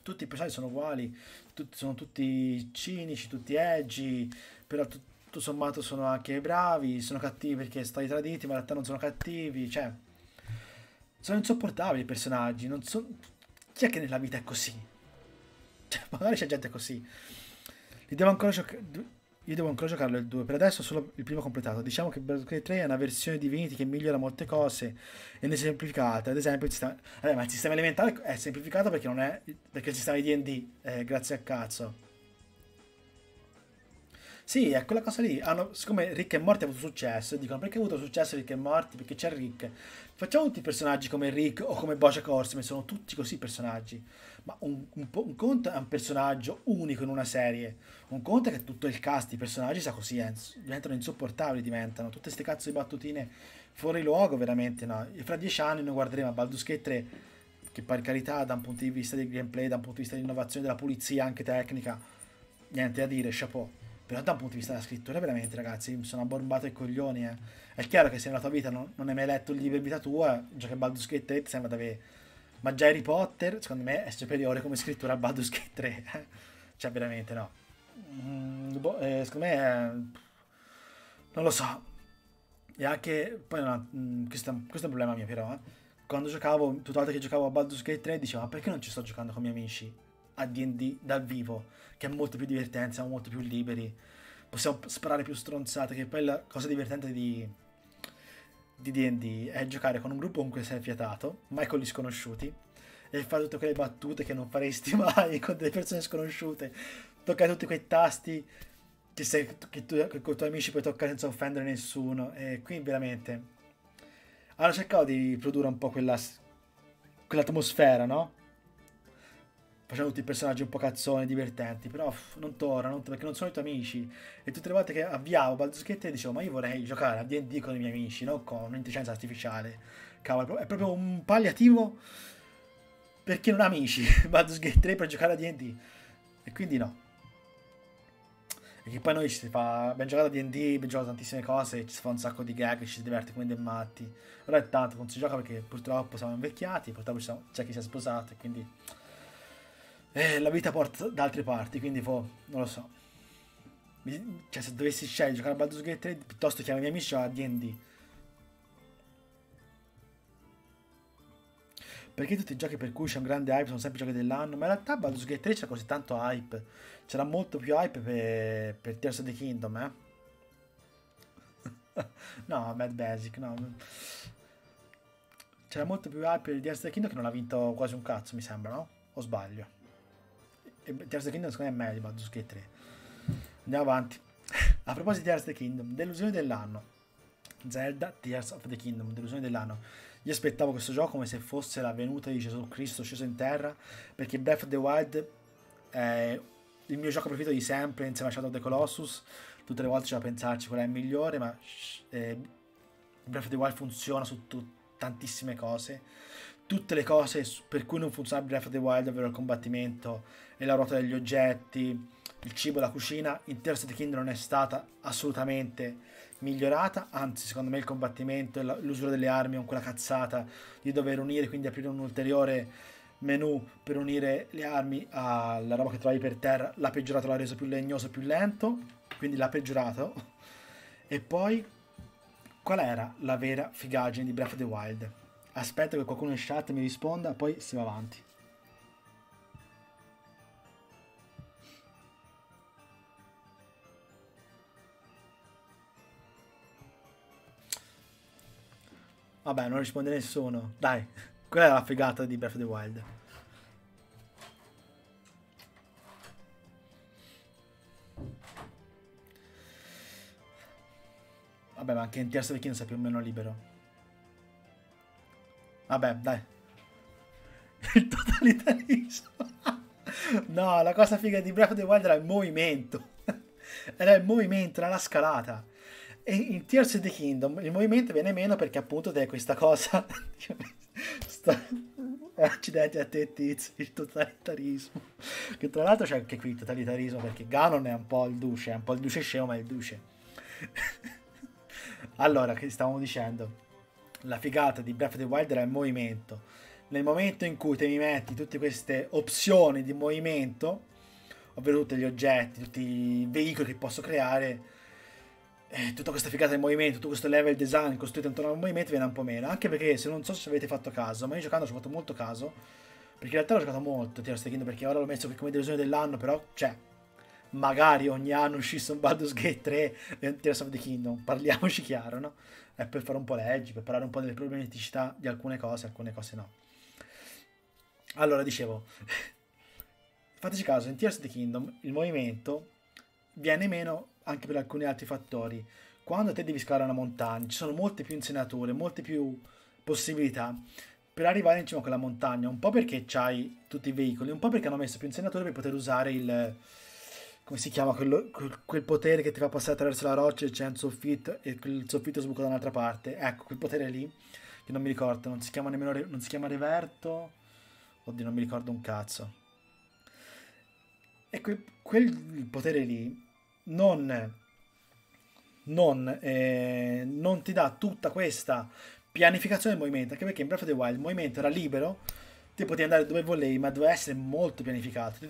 Tutti i personaggi sono uguali, sono tutti cinici, tutti edgy, però tutto sommato sono anche bravi, sono cattivi perché stati traditi, ma in realtà non sono cattivi, cioè sono insopportabili i personaggi, non so chi è che nella vita è così, cioè magari c'è gente così. Io devo ancora giocarlo il 2, per adesso solo il primo completato. Diciamo che Baldur's Gate 3 è una versione di Divinity che migliora molte cose e ne è semplificata. Ad esempio il sistema, ma il sistema elementare è semplificato perché non è, perché il sistema di D&D, grazie a cazzo. Sì, è quella cosa lì. Siccome Rick e Morty ha avuto successo, dicono perché ha avuto successo Rick e Morty, perché c'è Rick. Facciamo tutti i personaggi come Rick o come Bojack Horseman, sono tutti così i personaggi. Ma un conto è un personaggio unico in una serie, un conto è che tutto il cast di personaggi sia così, diventano insopportabili, diventano tutte ste cazzo di battutine fuori luogo, veramente no. E fra 10 anni noi guarderemo a Baldur's Gate 3, che per carità, da un punto di vista del gameplay, da un punto di vista dell'innovazione, della pulizia anche tecnica, niente da dire, chapeau. Però da un punto di vista della scrittura, veramente ragazzi, mi sono abbombato i coglioni, eh. È chiaro che se nella tua vita non hai mai letto il libro in vita tua, già che Baldur's Gate 3 ti sembra di avere... Ma già Harry Potter, secondo me, è superiore come scrittura a Baldur's Gate 3. Cioè, veramente, no. Secondo me è... Non lo so. E anche... Poi, no, questo è un problema mio, però. Quando giocavo, tutte le volte che giocavo a Baldur's Gate 3, dicevo, ma perché non ci sto giocando con i miei amici? A D&D dal vivo, che è molto più divertente, siamo molto più liberi, possiamo sparare più stronzate, che poi la cosa divertente di D&D è giocare con un gruppo con cui sei fiatato, mai con gli sconosciuti, e fare tutte quelle battute che non faresti mai con delle persone sconosciute, toccare tutti quei tasti che, che con i tuoi amici puoi toccare senza offendere nessuno. E qui veramente hanno cercato di produrre un po' quell'atmosfera, no? Facendo tutti i personaggi un po' cazzoni, divertenti, però non tornano, perché non sono i tuoi amici. E tutte le volte che avviavo Baldur's Gate dicevo, ma io vorrei giocare a D&D con i miei amici, non con un'intelligenza artificiale. Cavolo, è proprio un palliativo per chi non ha amici, Baldur's Gate 3 per giocare a D&D. E quindi no. E che poi noi ci si fa, abbiamo giocato a D&D, abbiamo giocato tantissime cose, ci si fa un sacco di gag, ci si diverte come dei matti. Ora è tanto, non si gioca perché purtroppo siamo invecchiati, purtroppo c'è chi si è sposato e quindi... la vita porta da altre parti, quindi non lo so. Cioè, se dovessi scegliere giocare a Baldur's Gate 3, piuttosto chiamo i miei amici a D&D. Perché tutti i giochi per cui c'è un grande hype sono sempre giochi dell'anno, ma in realtà Baldur's Gate 3 c'è così tanto hype. C'era molto più hype per Tears of the Kingdom, eh? No, Matt Basic, no. C'era molto più hype per Tears of the Kingdom, che non ha vinto quasi un cazzo, mi sembra, no? O sbaglio? Tears of the Kingdom secondo me è meglio di Baldur's Gate 3. Andiamo avanti. A proposito di Tears of the Kingdom, delusione dell'anno. Zelda Tears of the Kingdom, delusione dell'anno. Io aspettavo questo gioco come se fosse la venuta di Gesù Cristo sceso in terra, perché Breath of the Wild è il mio gioco preferito di sempre insieme a Shadow of the Colossus. Tutte le volte c'è da pensarci qual è il migliore, ma Breath of the Wild funziona su tantissime cose. Tutte le cose per cui non funziona Breath of the Wild, ovvero il combattimento e la ruota degli oggetti, il cibo e la cucina, in Tears of the Kingdom non è stata assolutamente migliorata, anzi secondo me il combattimento e l'usura delle armi è quella cazzata di dover unire, quindi aprire un ulteriore menu per unire le armi alla roba che trovi per terra, l'ha peggiorato, l'ha reso più legnoso, più lento, quindi l'ha peggiorato. E poi qual era la vera figaggine di Breath of the Wild? Aspetto che qualcuno in chat mi risponda, poi si va avanti. Vabbè, non risponde nessuno. Dai, quella è la figata di Breath of the Wild. Vabbè, ma anche in Tears of the Kingdom sei più o meno libero. Vabbè, dai. Il totalitarismo. No, la cosa figa di Breath of the Wild era il movimento. Era il movimento, era la scalata. E in Tears of the Kingdom il movimento viene meno perché appunto è questa cosa. Accidenti a te, Tiz, il totalitarismo. Che tra l'altro c'è anche qui il totalitarismo, perché Ganon è un po' il duce, è un po' il duce scemo, ma è il duce. Allora, che stavamo dicendo? La figata di Breath of the Wild era il movimento. Nel momento in cui te mi metti tutte queste opzioni di movimento, ovvero tutti gli oggetti, tutti i veicoli che posso creare, tutta questa figata di movimento, tutto questo level design costruito intorno al movimento viene un po' meno. Anche perché, se non so se avete fatto caso, ma io giocando ho fatto molto caso, perché in realtà l'ho giocato molto Tears of the Kingdom, perché ora l'ho messo qui come delusione dell'anno, però cioè, magari ogni anno uscisse un Baldur's Gate 3 e un Tears of the Kingdom, parliamoci chiaro, no? È per fare un po' leggi, per parlare un po' delle problematicità di alcune cose no. Allora, dicevo, fateci caso, in Tears of the Kingdom il movimento viene meno anche per alcuni altri fattori. Quando te devi scalare una montagna, ci sono molte più insenature, molte più possibilità per arrivare in cima a quella montagna, un po' perché c'hai tutti i veicoli, un po' perché hanno messo più insenature per poter usare il... come si chiama, quel potere che ti fa passare attraverso la roccia e c'è un soffitto e il soffitto sbuca da un'altra parte. Ecco, quel potere lì, che non mi ricordo, non si chiama nemmeno, non si chiama reverto, oddio non mi ricordo un cazzo. E quel potere lì non ti dà tutta questa pianificazione del movimento, anche perché in Breath of the Wild il movimento era libero, te potevi andare dove volevi, ma doveva essere molto pianificato. Se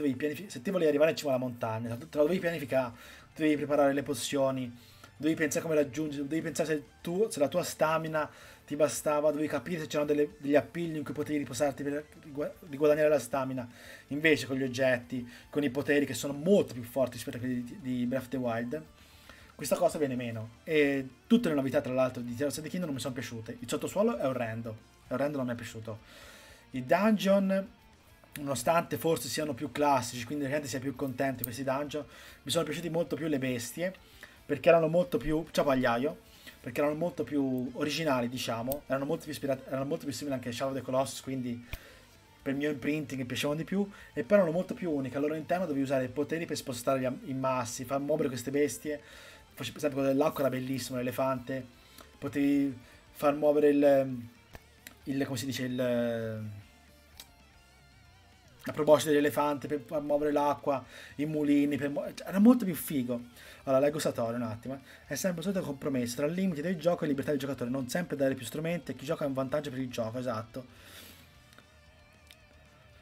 ti volevi arrivare in cima alla montagna, te la dovevi pianificare, dovevi preparare le pozioni, dovevi pensare come raggiungere, dovevi pensare se la tua stamina ti bastava, dovevi capire se c'erano degli appigli in cui potevi riposarti per riguadagnare la stamina. Invece con gli oggetti, con i poteri che sono molto più forti rispetto a quelli di Breath of the Wild, questa cosa viene meno. E tutte le novità, tra l'altro, di Tears of the Kingdom non mi sono piaciute. Il sottosuolo è orrendo non mi è piaciuto. I dungeon, nonostante forse siano più classici, quindi la gente sia più contenta di questi dungeon, mi sono piaciuti molto più le bestie, perché erano molto più ciabagliaio, perché erano molto più originali, diciamo, erano molto più ispirati, erano molto più simili anche a Shadow of the Colossus, quindi per il mio imprinting mi piacevano di più, e poi erano molto più uniche. Al loro interno dovevi usare i poteri per spostarli in massi, far muovere queste bestie. Per esempio quello dell'acqua era bellissimo, l'elefante, potevi far muovere il come si dice, a proposito dell'elefante, per far muovere l'acqua, i mulini, era molto più figo. Allora, leggo Satori un attimo. È sempre un solito compromesso tra i limiti del gioco e la libertà del giocatore, non sempre dare più strumenti, e chi gioca è un vantaggio per il gioco, esatto.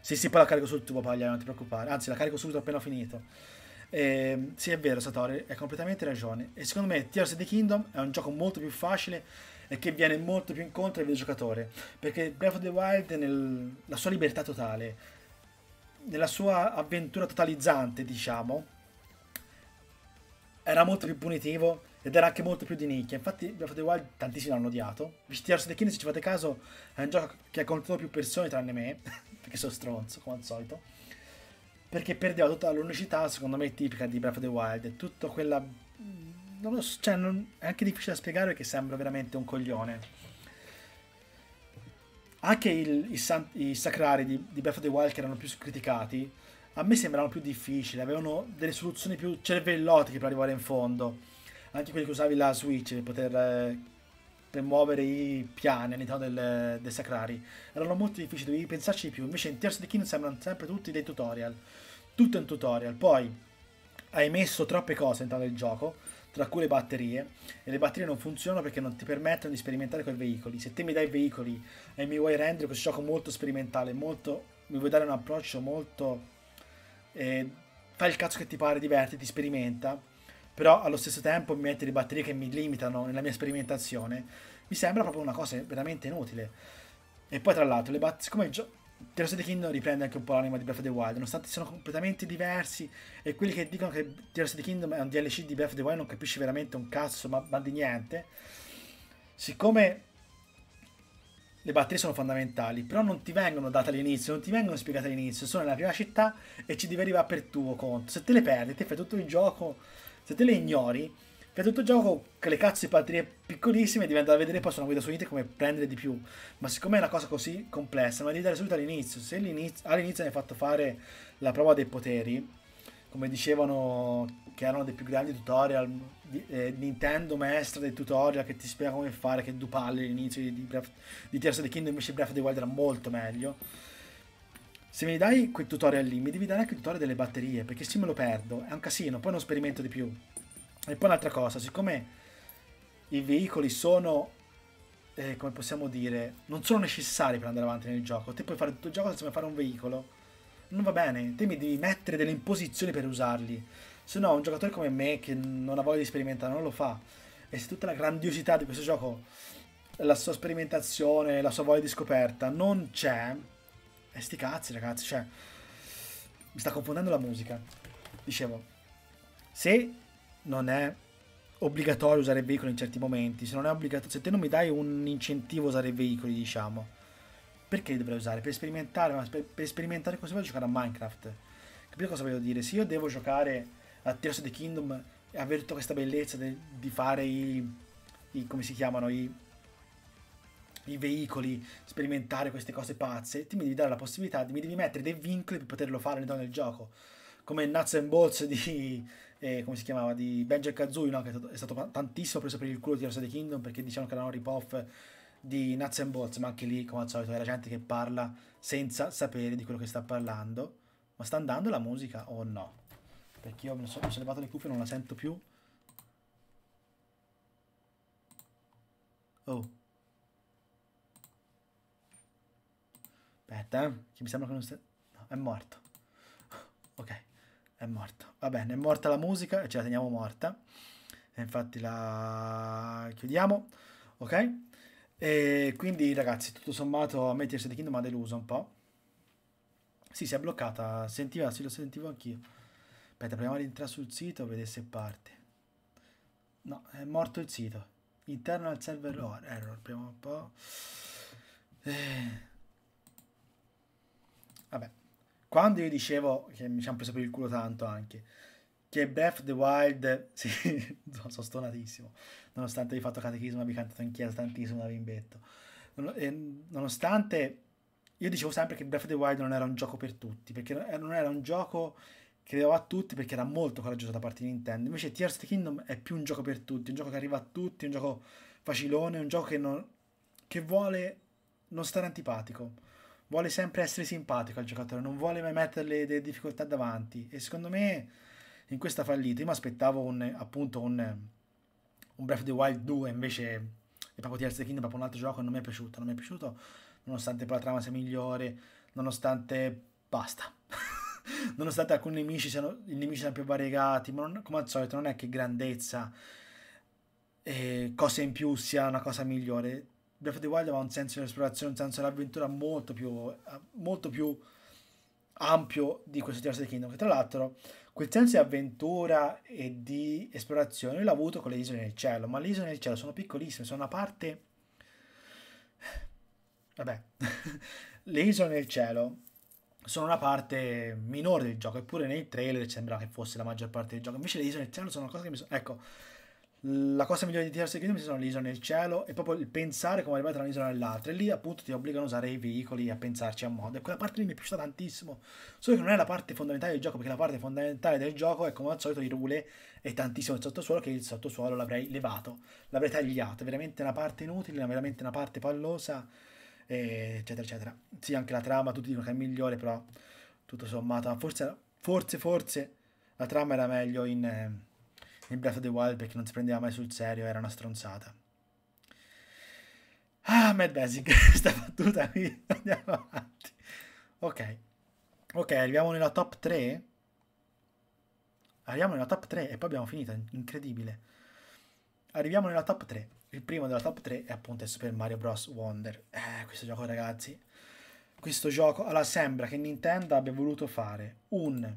Sì, poi la carico sul tubo, Paglia, non ti preoccupare, anzi la carico subito appena ho finito. Sì, è vero Satori, hai completamente ragione, e secondo me Tears of the Kingdom è un gioco molto più facile e che viene molto più incontro al videogiocatore, perché Breath of the Wild è nella sua libertà totale, nella sua avventura totalizzante, diciamo, era molto più punitivo ed era anche molto più di nicchia. Infatti Breath of the Wild tantissimi l'hanno odiato. Tears of the Kingdom, se ci fate caso, è un gioco che ha conosciuto più persone tranne me perché sono stronzo come al solito, perché perdeva tutta l'unicità, secondo me, tipica di Breath of the Wild. Tutto quella... non lo so, cioè, è anche difficile da spiegare perché sembra veramente un coglione. Anche i sacrari di Breath of the Wild, che erano più criticati, a me sembravano più difficili, avevano delle soluzioni più cervellotiche per arrivare in fondo. Anche quelli che usavi la Switch per per muovere i piani all'interno dei sacrari erano molto difficili, dovevi pensarci di più. Invece in Tears of the Kingdom sembrano sempre tutti dei tutorial, tutto è un tutorial. Poi hai messo troppe cose all'interno del gioco, tra cui le batterie, e le batterie non funzionano perché non ti permettono di sperimentare con i veicoli. Se te mi dai i veicoli e mi vuoi rendere questo gioco molto sperimentale, molto, mi vuoi dare un approccio molto fai il cazzo che ti pare, divertiti, sperimenta, però allo stesso tempo mi metti le batterie che mi limitano nella mia sperimentazione, mi sembra proprio una cosa veramente inutile. E poi tra l'altro le batterie, siccome Tears of the Kingdom riprende anche un po' l'anima di Breath of the Wild, nonostante siano completamente diversi, e quelli che dicono che Tears of the Kingdom è un DLC di Breath of the Wild non capisci veramente un cazzo, ma di niente, siccome le batterie sono fondamentali, però non ti vengono date all'inizio, non ti vengono spiegate all'inizio, sono nella prima città e ci devi arrivare per tuo conto. Se te le perdi, te fai tutto il gioco, se te le ignori, fai tutto il gioco con le cazzo di batterie piccolissime, devi andare a vedere poi su una guida su internet come prendere di più. Ma siccome è una cosa così complessa, ma devi dare subito all'inizio. Se all'inizio mi hai fatto fare la prova dei poteri, come dicevano che erano dei più grandi tutorial, Nintendo maestro dei tutorial che ti spiega come fare, che dupalli all'inizio di Tears of the Kingdom, invece Breath of the Wild era molto meglio. Se mi dai quei tutorial lì, mi devi dare anche il tutorial delle batterie, perché se me lo perdo è un casino, poi non sperimento di più. E poi un'altra cosa, siccome i veicoli sono, come possiamo dire, non sono necessari per andare avanti nel gioco, te puoi fare tutto il gioco senza fare un veicolo, non va bene, te mi devi mettere delle imposizioni per usarli, se no un giocatore come me che non ha voglia di sperimentare non lo fa. E se tutta la grandiosità di questo gioco, la sua sperimentazione, la sua voglia di scoperta non c'è, e sti cazzi ragazzi, cioè, mi sta confondendo la musica. Dicevo, se non è obbligatorio usare il veicolo in certi momenti, se non è obbligatorio, se te non mi dai un incentivo a usare i veicoli, diciamo, perché li dovrei usare? Per sperimentare, ma per sperimentare cosa voglio giocare a Minecraft? Capite cosa voglio dire? Se io devo giocare a Tears of the Kingdom e avere tutta questa bellezza di fare come si chiamano, i veicoli, sperimentare queste cose pazze, ti mi devi dare la possibilità, mi devi mettere dei vincoli per poterlo fare all'interno del gioco, come Nuts and Bolts di come si chiamava, di Benjo Kazooie, no? Che è stato tantissimo preso per il culo di Tears of the Kingdom perché dicevano che era un rip-off di Nuts and Bolts, ma anche lì come al solito è la gente che parla senza sapere di quello che sta parlando. Ma sta andando la musica o no? Perché io mi sono levato le cuffie e non la sento più. Oh, aspetta, che mi sembra che non stia... No, è morto. Ok, è morto. Va bene, è morta la musica e ce la teniamo morta. E infatti la chiudiamo. Ok? E quindi ragazzi, tutto sommato a me Tears of the Kingdom mi ha deluso un po'. Sì, si è bloccata. Sentiva, sì, lo sentivo anch'io. Aspetta, proviamo ad entrare sul sito, vedere se parte. No, è morto il sito. Internal server error, proviamo un po'. vabbè, quando io dicevo che mi ci hanno preso per il culo tanto anche, che Breath of the Wild, sì, sono stonatissimo, nonostante abbia fatto catechismo, abbia cantato in chiesa tantissimo da bimbetto, nonostante io dicevo sempre che Breath of the Wild non era un gioco per tutti, perché non era un gioco che dava a tutti, perché era molto coraggioso da parte di Nintendo. Invece Tears of the Kingdom è più un gioco per tutti, un gioco che arriva a tutti, un gioco facilone, un gioco che vuole non stare antipatico, vuole sempre essere simpatico al giocatore, non vuole mai metterle delle difficoltà davanti, e secondo me in questa fallita. Io mi aspettavo un Breath of the Wild 2, invece è proprio Tears of the Kingdom, proprio un altro gioco, non mi è piaciuto, non mi è piaciuto, nonostante poi la trama sia migliore, nonostante basta nonostante alcuni nemici siano, i nemici siano più variegati, ma non, come al solito non è che grandezza e cose in più sia una cosa migliore. Breath of the Wild aveva un senso dell'esplorazione, un senso dell'avventura molto più ampio di questo Tears of the Kingdom, che tra l'altro quel senso di avventura e di esplorazione l'ho avuto con le isole nel cielo, ma le isole nel cielo sono piccolissime, sono una parte vabbè le isole nel cielo sono una parte minore del gioco, eppure nei trailer sembrava che fosse la maggior parte del gioco. Invece le isole nel cielo sono una cosa che mi sono... Ecco, la cosa migliore di Tears of the Kingdom sono le isole nel cielo e proprio il pensare come arrivare tra un'isola e l'altra, e lì appunto ti obbligano a usare i veicoli e a pensarci a modo, e quella parte lì mi è piaciuta tantissimo, solo che non è la parte fondamentale del gioco, perché la parte fondamentale del gioco è come al solito i rule e tantissimo il sottosuolo, che il sottosuolo l'avrei levato, l'avrei tagliato, è veramente una parte inutile, è veramente una parte pallosa, eccetera eccetera. Sì, anche la trama tutti dicono che è migliore, però tutto sommato forse la trama era meglio in Breath of the Wild, perché non si prendeva mai sul serio, era una stronzata. Ah, Matt Basic sta battuta qui, andiamo avanti. Ok, arriviamo nella top 3, e poi abbiamo finito, incredibile. Arriviamo nella top 3. Il primo della top 3 è appunto Super Mario Bros. Wonder. Questo gioco, ragazzi, questo gioco, allora sembra che Nintendo abbia voluto fare un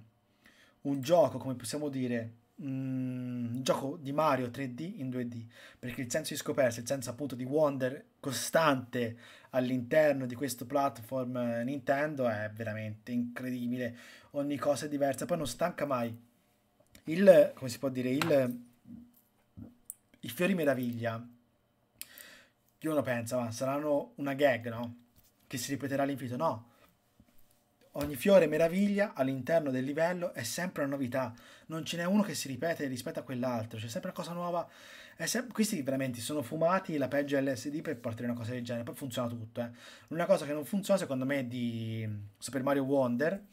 gioco, come possiamo dire, un gioco di Mario 3D in 2D, perché il senso di scoperta, il senso appunto di Wonder costante all'interno di questo platform Nintendo è veramente incredibile, ogni cosa è diversa, poi non stanca mai il, come si può dire, i fiori meraviglia. Io non penso, ma saranno una gag, no? Che si ripeterà all'infinito, no? Ogni fiore meraviglia all'interno del livello è sempre una novità, non ce n'è uno che si ripete rispetto a quell'altro, c'è sempre una cosa nuova, è sempre... Questi veramente sono fumati la peggio LSD per portare una cosa del genere, poi funziona tutto, eh. Una cosa che non funziona secondo me di Super Mario Wonder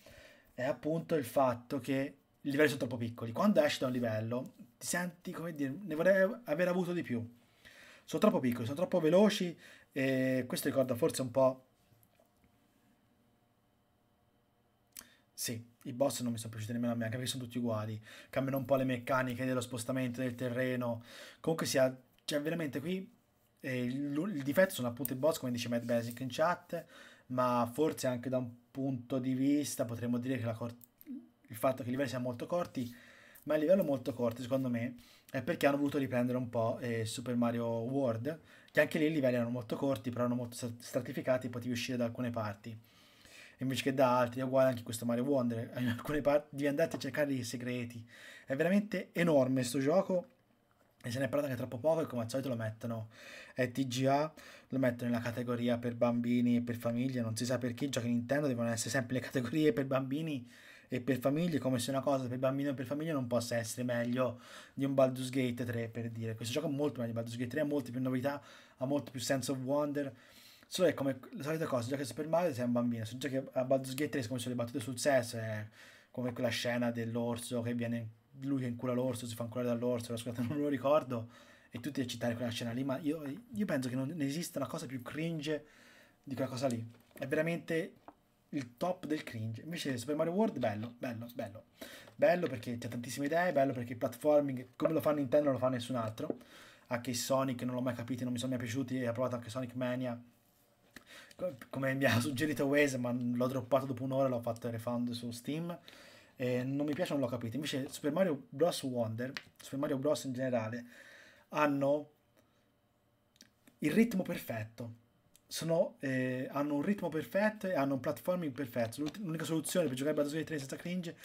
è appunto il fatto che i livelli sono troppo piccoli. Quando esci da un livello ti senti, come dire, ne vorrei aver avuto di più, sono troppo piccoli, sono troppo veloci, e questo ricorda forse un po', sì, i boss non mi sono piaciuti nemmeno a me, anche perché sono tutti uguali, cambiano un po' le meccaniche dello spostamento del terreno, comunque sia, cioè veramente qui il difetto sono appunto i boss, come dice Matt Basic in chat, ma forse anche da un punto di vista potremmo dire che il fatto che i livelli siano molto corti, ma a livello molto corto, secondo me, è perché hanno voluto riprendere un po' Super Mario World, che anche lì i livelli erano molto corti, però erano molto stratificati, potevi uscire da alcune parti, invece che da altri, è uguale anche questo Mario Wonder, in alcune parti devi andare a cercare i segreti, è veramente enorme sto gioco, e se ne è parlato anche troppo poco, e come al solito lo mettono, è TGA, lo mettono nella categoria per bambini e per famiglie, non si sa perché, giochi Nintendo devono essere sempre le categorie per bambini e per famiglie, come se una cosa per bambino e per famiglia non possa essere meglio di un Baldur's Gate 3, per dire. Questo gioco è molto meglio di Baldur's Gate 3, ha molte più novità, ha molto più sense of wonder, solo è come la solita cosa, se giochi a Super Mario sei un bambino, se giochi a Baldur's Gate 3 come sono le battute sul sesso, è come quella scena dell'orso che viene, lui che incula l'orso, si fa inculare dall'orso, scusate non me lo ricordo, e tutti eccitare quella scena lì, ma io penso che non esista una cosa più cringe di quella cosa lì, è veramente il top del cringe. Invece Super Mario World bello perché c'è tantissime idee, bello perché il platforming come lo fa Nintendo non lo fa nessun altro, anche Sonic non l'ho mai capito, non mi sono mai piaciuti, e ho provato anche Sonic Mania come mi ha suggerito Waze, ma l'ho droppato dopo un'ora, l'ho fatto refund su Steam, e non mi piace, non l'ho capito. Invece Super Mario Bros. Wonder, Super Mario Bros. In generale hanno il ritmo perfetto, sono, hanno un ritmo perfetto e hanno un platforming perfetto. L'unica soluzione per giocare a Baldur's Gate 3 senza cringe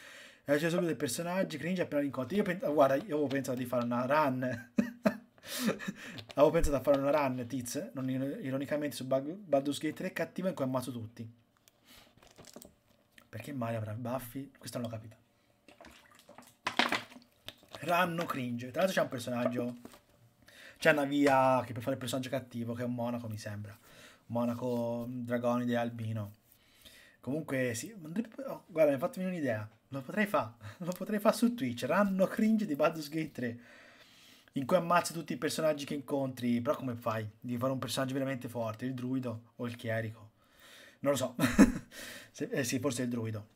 è la solo dei personaggi cringe appena rincontri. Guarda, io avevo pensato di fare una run. Avevo pensato a fare una run, tiz, non ironicamente, su Baldur's Gate 3 cattiva in cui ammazzo tutti. Perché Mario avrà i baffi? Questo non l'ho capito. Ranno cringe. Tra l'altro c'è un personaggio, c'è una via che per fare il personaggio cattivo, che è un monaco, mi sembra. Un monaco dragonide albino. Comunque sì, guarda, mi hai fatto venire un'idea. Lo potrei fare su Twitch. Ranno cringe di Baldur's Gate 3, in cui ammazzi tutti i personaggi che incontri. Però come fai? Devi fare un personaggio veramente forte, il druido o il chierico. Non lo so. Sì, forse è il druido.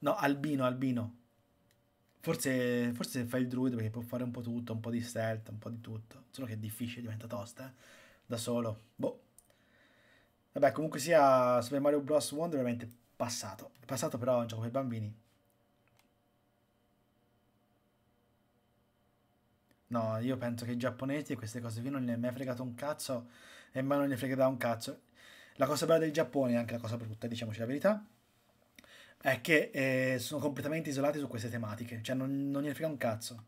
No, albino. Forse fai il druido perché può fare un po' tutto, un po' di stealth, un po' di tutto. Solo che è difficile, diventa tosta, da solo. Boh. Vabbè, comunque sia, Super Mario Bros. Wonder è veramente passato. È passato, però è un gioco per bambini. No, io penso che i giapponesi e queste cose qui non ne è mai fregato un cazzo. E mai non ne fregherà un cazzo. La cosa bella del Giappone, e anche la cosa brutta, diciamoci la verità, è che sono completamente isolati su queste tematiche. Cioè, non gliene frega un cazzo.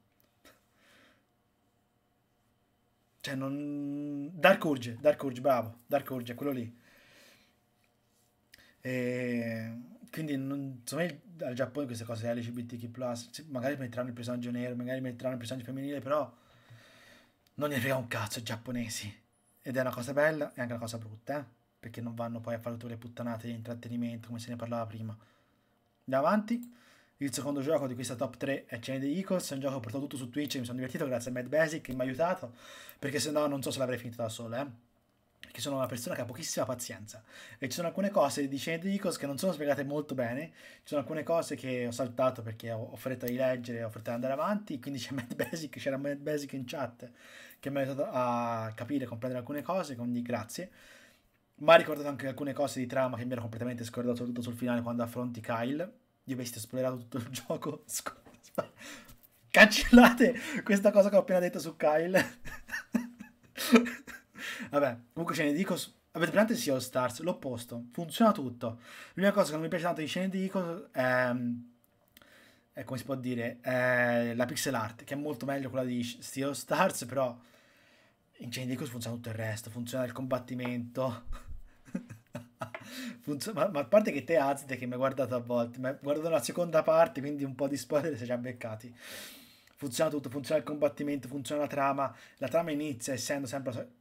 Cioè, non... Dark Urge, bravo. Dark Urge, è quello lì. E... quindi, secondo me, al Giappone queste cose LGBTQ+, magari metteranno il personaggio nero, magari metteranno il personaggio femminile, però non gliene frega un cazzo ai giapponesi. Ed è una cosa bella e anche una cosa brutta, eh? Perché non vanno poi a fare tutte le puttanate di intrattenimento come se ne parlava prima. Andiamo avanti. Il secondo gioco di questa top 3 è Chain of the Eagles. È un gioco che ho portato tutto su Twitch e mi sono divertito grazie a Matt Basic che mi ha aiutato, perché se no non so se l'avrei finito da sola, eh? Perché sono una persona che ha pochissima pazienza e ci sono alcune cose di Chain of the Eagles che non sono spiegate molto bene. Ci sono alcune cose che ho saltato perché ho fretta di leggere, ho fretta di andare avanti. Quindi c'era Matt Basic in chat che mi ha aiutato a capire e comprendere alcune cose, quindi grazie. Ma ha ricordato anche alcune cose di trama che mi ero completamente scordato, soprattutto sul finale quando affronti Kyle. Io avessi spoilerato tutto il gioco. Cancellate questa cosa che ho appena detto su Kyle. Vabbè, comunque ce ne dico... Avete presente Sea of Stars? L'opposto. Funziona tutto. L'unica cosa che non mi piace tanto di Scene di Ico è come si può dire, è la pixel art, che è molto meglio quella di Sea of Stars, però... in Chain Dicos funziona tutto il resto, funziona il combattimento. Ma a parte che te Azte che mi hai guardato a volte, mi hai guardato la seconda parte, quindi un po' di spoiler se ci ha beccati. Funziona tutto, funziona il combattimento, funziona la trama. La trama inizia essendo sempre,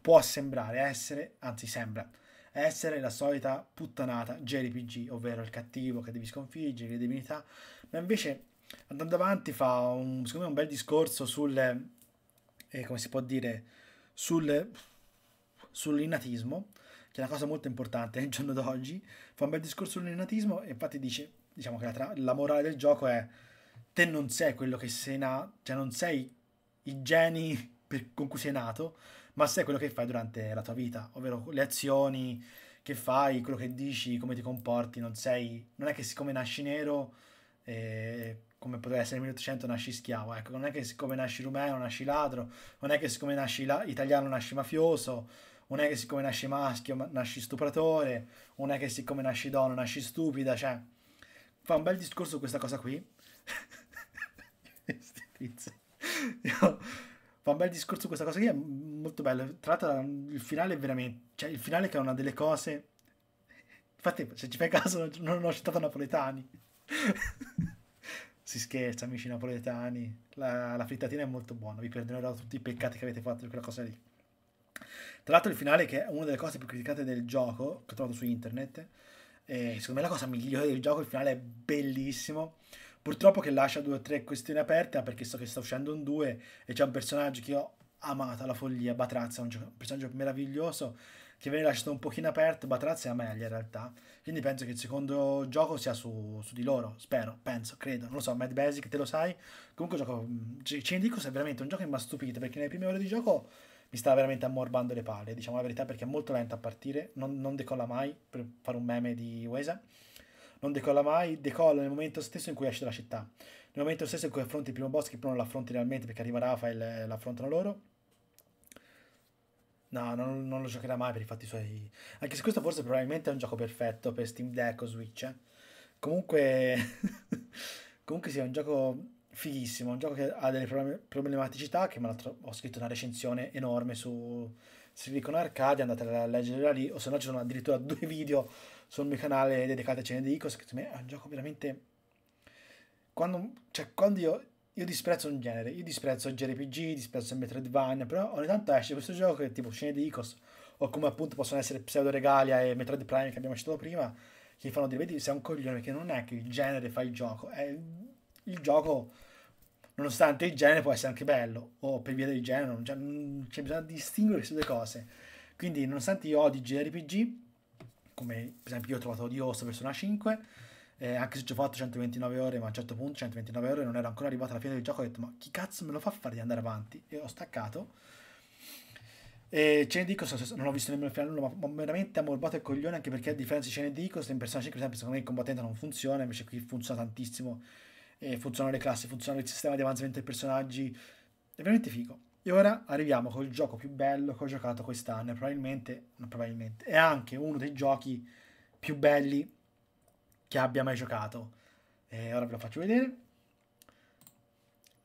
può sembrare essere, anzi sembra essere la solita puttanata JRPG, ovvero il cattivo che devi sconfiggere, le divinità, ma invece andando avanti fa secondo me un bel discorso sul, come si può dire, sull'innatismo, che è una cosa molto importante al giorno d'oggi. Fa un bel discorso sull'innatismo e infatti dice, diciamo che la morale del gioco è: te non sei quello che sei nato, cioè non sei i geni con cui sei nato, ma sei quello che fai durante la tua vita, ovvero le azioni che fai, quello che dici, come ti comporti. Non è che siccome nasci nero, come potrebbe essere nel 1800, nasci schiavo, ecco. Non è che siccome nasci rumeno nasci ladro, non è che siccome nasci italiano nasci mafioso, non è che siccome nasci maschio nasci stupratore, non è che siccome nasci donna nasci stupida. Cioè, fa un bel discorso su questa cosa qui. Fa un bel discorso su questa cosa qui, è molto bello. Tra l'altro il finale è veramente, cioè il finale che è una delle cose, infatti se ci fai caso non ho citato Napoletani. Si scherza, amici napoletani, la frittatina è molto buona, vi perdonerò tutti i peccati che avete fatto per quella cosa lì. Tra l'altro il finale, che è una delle cose più criticate del gioco, che ho trovato su internet, e secondo me la cosa migliore del gioco, il finale è bellissimo. Purtroppo che lascia 2 o 3 questioni aperte, perché so che sta uscendo un 2 e c'è un personaggio che io ho amato alla follia, Batrazza, un personaggio meraviglioso, che viene lasciato un pochino aperto. Batrazza è meglio in realtà, quindi penso che il secondo gioco sia su di loro, spero, penso, credo, non lo so. Mad Basic, te lo sai. Comunque Chain Dicos è veramente un gioco che mi ha stupito, perché nelle prime ore di gioco mi stava veramente ammorbando le palle, diciamo la verità, perché è molto lento a partire, non decolla mai, per fare un meme di Wesa, non decolla mai, decolla nel momento stesso in cui esci dalla città, nel momento stesso in cui affronti il primo boss, che però non l'affronti realmente perché arriva Rafael e l'affrontano loro. No, non lo giocherà mai per i fatti suoi. Anche se questo forse probabilmente è un gioco perfetto per Steam Deck o Switch. Comunque comunque sì, è un gioco fighissimo, un gioco che ha delle problematicità, che ho scritto una recensione enorme su Silicon Arcadia, andate a leggerla lì, o se no ci sono addirittura 2 video sul mio canale dedicati a Cene di Ico. Secondo me è un gioco veramente... Quando io disprezzo un genere, io disprezzo il JRPG, disprezzo il Metroidvania, però ogni tanto esce questo gioco che è tipo Scene di Icos, o come appunto possono essere Pseudo Regalia e Metroid Prime che abbiamo citato prima, che fanno dire, vedi, sei un coglione, che non è che il genere fa il gioco, è il gioco, nonostante il genere può essere anche bello, o per via del genere, non c'è bisogno di distinguere queste due cose. Quindi, nonostante io odi JRPG, come per esempio io ho trovato odioso Persona 5, anche se ci ho fatto 129 ore, ma a un certo punto 129 ore non ero ancora arrivato alla fine del gioco, ho detto ma chi cazzo me lo fa fare di andare avanti, e ho staccato. E Cene di Icos non ho visto nemmeno il finale, ma veramente ha morbato il coglione, anche perché a differenza di Cene di Icos in Persona 5 per esempio, secondo me il combattente non funziona, invece qui funziona tantissimo, e funzionano le classi, funziona il sistema di avanzamento dei personaggi, è veramente figo. E ora arriviamo col gioco più bello che ho giocato quest'anno, probabilmente è anche uno dei giochi più belli che abbia mai giocato, e ora ve lo faccio vedere.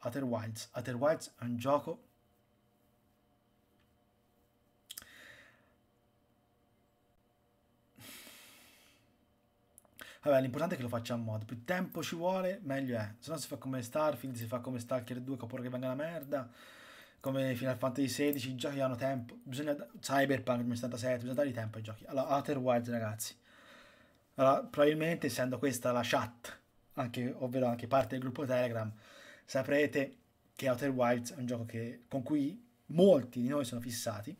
Outer Wilds. Outer Wilds è un gioco vabbè, l'importante è che lo faccia a modo, più tempo ci vuole meglio è, se no si fa come Starfield, si fa come Stalker 2, che ho paura che venga la merda, come Final Fantasy 16, i giochi hanno tempo, bisogna, Cyberpunk 2077, bisogna dare tempo ai giochi. Allora, Outer Wilds ragazzi, allora, probabilmente essendo questa la chat, ovvero anche parte del gruppo Telegram, saprete che Outer Wilds è un gioco con cui molti di noi sono fissati,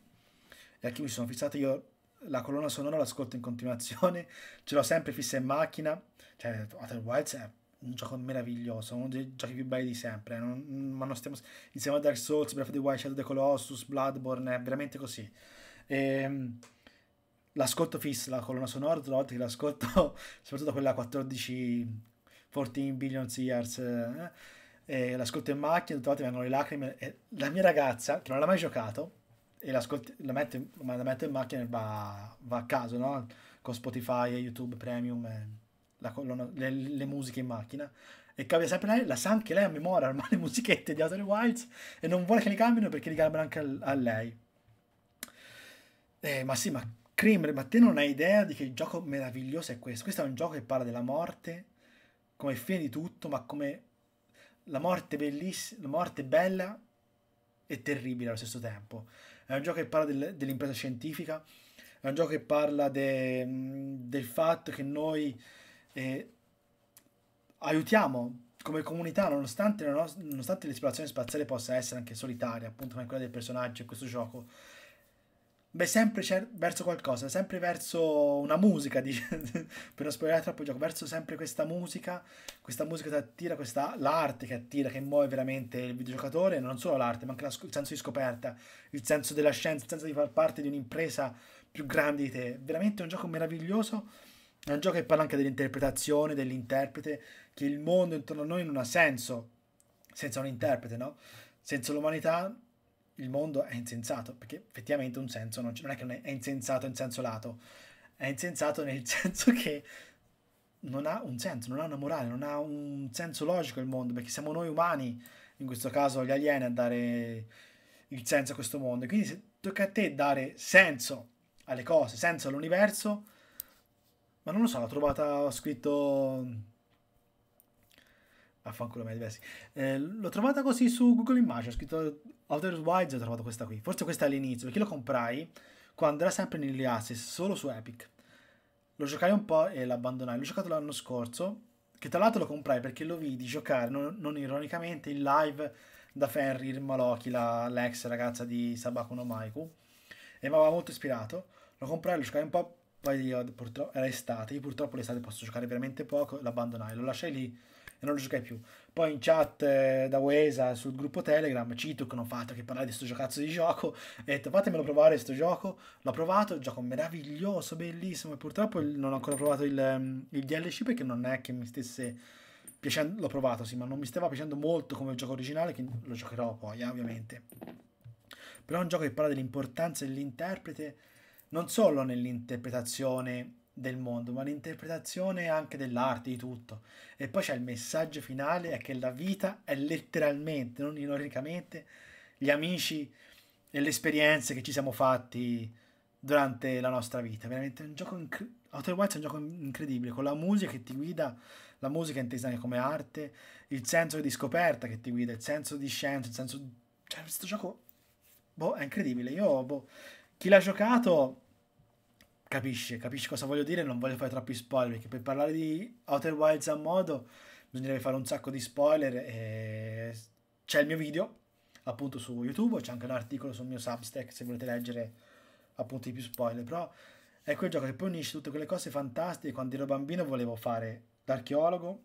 e a chi mi sono fissato io la colonna sonora l'ascolto in continuazione, ce l'ho sempre fissa in macchina, cioè Outer Wilds è un gioco meraviglioso, uno dei giochi più belli di sempre, ma non stiamo insieme a Dark Souls, Breath of the Wild, Shadow of the Colossus, Bloodborne, è veramente così. L'ascolto fisso, la colonna sonora, tutte le volte che l'ascolto, soprattutto quella 14 billion years, l'ascolto in macchina, tutte le volte vengono le lacrime, e la mia ragazza, che non l'ha mai giocato, e la metto in macchina e va a caso, no? Con Spotify e YouTube Premium, le musiche in macchina, e cambia sempre lei, la sa anche lei a memoria, ormai le musichette di Outer Wilds, e non vuole che li cambino perché li cambiano anche a lei. Ma sì, ma... Creamer, ma te non hai idea di che gioco meraviglioso è questo. Questo è un gioco che parla della morte come fine di tutto, ma come la morte bellissima, la morte bella e terribile allo stesso tempo. È un gioco che parla dell'impresa scientifica, è un gioco che parla del fatto che noi aiutiamo come comunità, nonostante l'esplorazione spaziale possa essere anche solitaria, appunto come quella del personaggio in questo gioco. Beh, sempre verso qualcosa, sempre verso una musica, per non spoilerare troppo il gioco, verso sempre questa musica che attira, l'arte che attira, che muove veramente il videogiocatore, non solo l'arte, ma anche il senso di scoperta, il senso della scienza, il senso di far parte di un'impresa più grande di te. Veramente è un gioco meraviglioso, è un gioco che parla anche dell'interpretazione, dell'interprete, che il mondo intorno a noi non ha senso senza un interprete, no? Senza l'umanità il mondo è insensato, perché effettivamente un senso non è che è insensato in senso lato, è insensato nel senso che non ha un senso, non ha una morale, non ha un senso logico il mondo, perché siamo noi umani, in questo caso gli alieni, a dare il senso a questo mondo. E quindi se tocca a te dare senso alle cose, senso all'universo, ma non lo so, l'ho trovata, ho scritto... Affanculo, Matt Basic. L'ho trovata così su Google Images, ho scritto Outer Wilds e ho trovato questa qui. Forse questa è all'inizio, perché lo comprai quando era sempre negli Access, solo su Epic. Lo giocai un po' e l'abbandonai. L'ho giocato l'anno scorso, che tra l'altro lo comprai perché lo vidi giocare, non ironicamente, in live da Fenrir Malochi, l'ex ragazza di Sabaku no Maiku, e mi aveva molto ispirato. Lo comprai, lo giocai un po', poi era estate, io purtroppo l'estate posso giocare veramente poco, l'abbandonai, lo lasciai lì e non lo giocai più. Poi in chat da Wesa sul gruppo Telegram Cituk non fatto che parlare di sto giocazzo di gioco, e ho detto fatemelo provare sto gioco, l'ho provato, il gioco meraviglioso, bellissimo, e purtroppo non ho ancora provato il DLC, perché non è che mi stesse piacendo, l'ho provato sì, ma non mi stava piacendo molto come il gioco originale, quindi lo giocherò poi ovviamente. però è un gioco che parla dell'importanza dell'interprete, non solo nell'interpretazione del mondo, ma l'interpretazione anche dell'arte, di tutto. E poi c'è il messaggio finale, è che la vita è letteralmente, non ironicamente, gli amici e le esperienze che ci siamo fatti durante la nostra vita. Veramente un gioco Outer Wilds è un gioco incredibile, con la musica che ti guida, la musica intesa anche come arte, il senso di scoperta che ti guida, il senso di scienza, il senso, cioè questo gioco, boh, è incredibile. Io, boh, chi l'ha giocato capisce cosa voglio dire, non voglio fare troppi spoiler, perché per parlare di Outer Wilds a modo bisognerebbe fare un sacco di spoiler. E c'è il mio video appunto su YouTube, c'è anche un articolo sul mio Substack se volete leggere appunto i più spoiler, però è quel gioco che poi unisce tutte quelle cose fantastiche. Quando ero bambino volevo fare l'archeologo,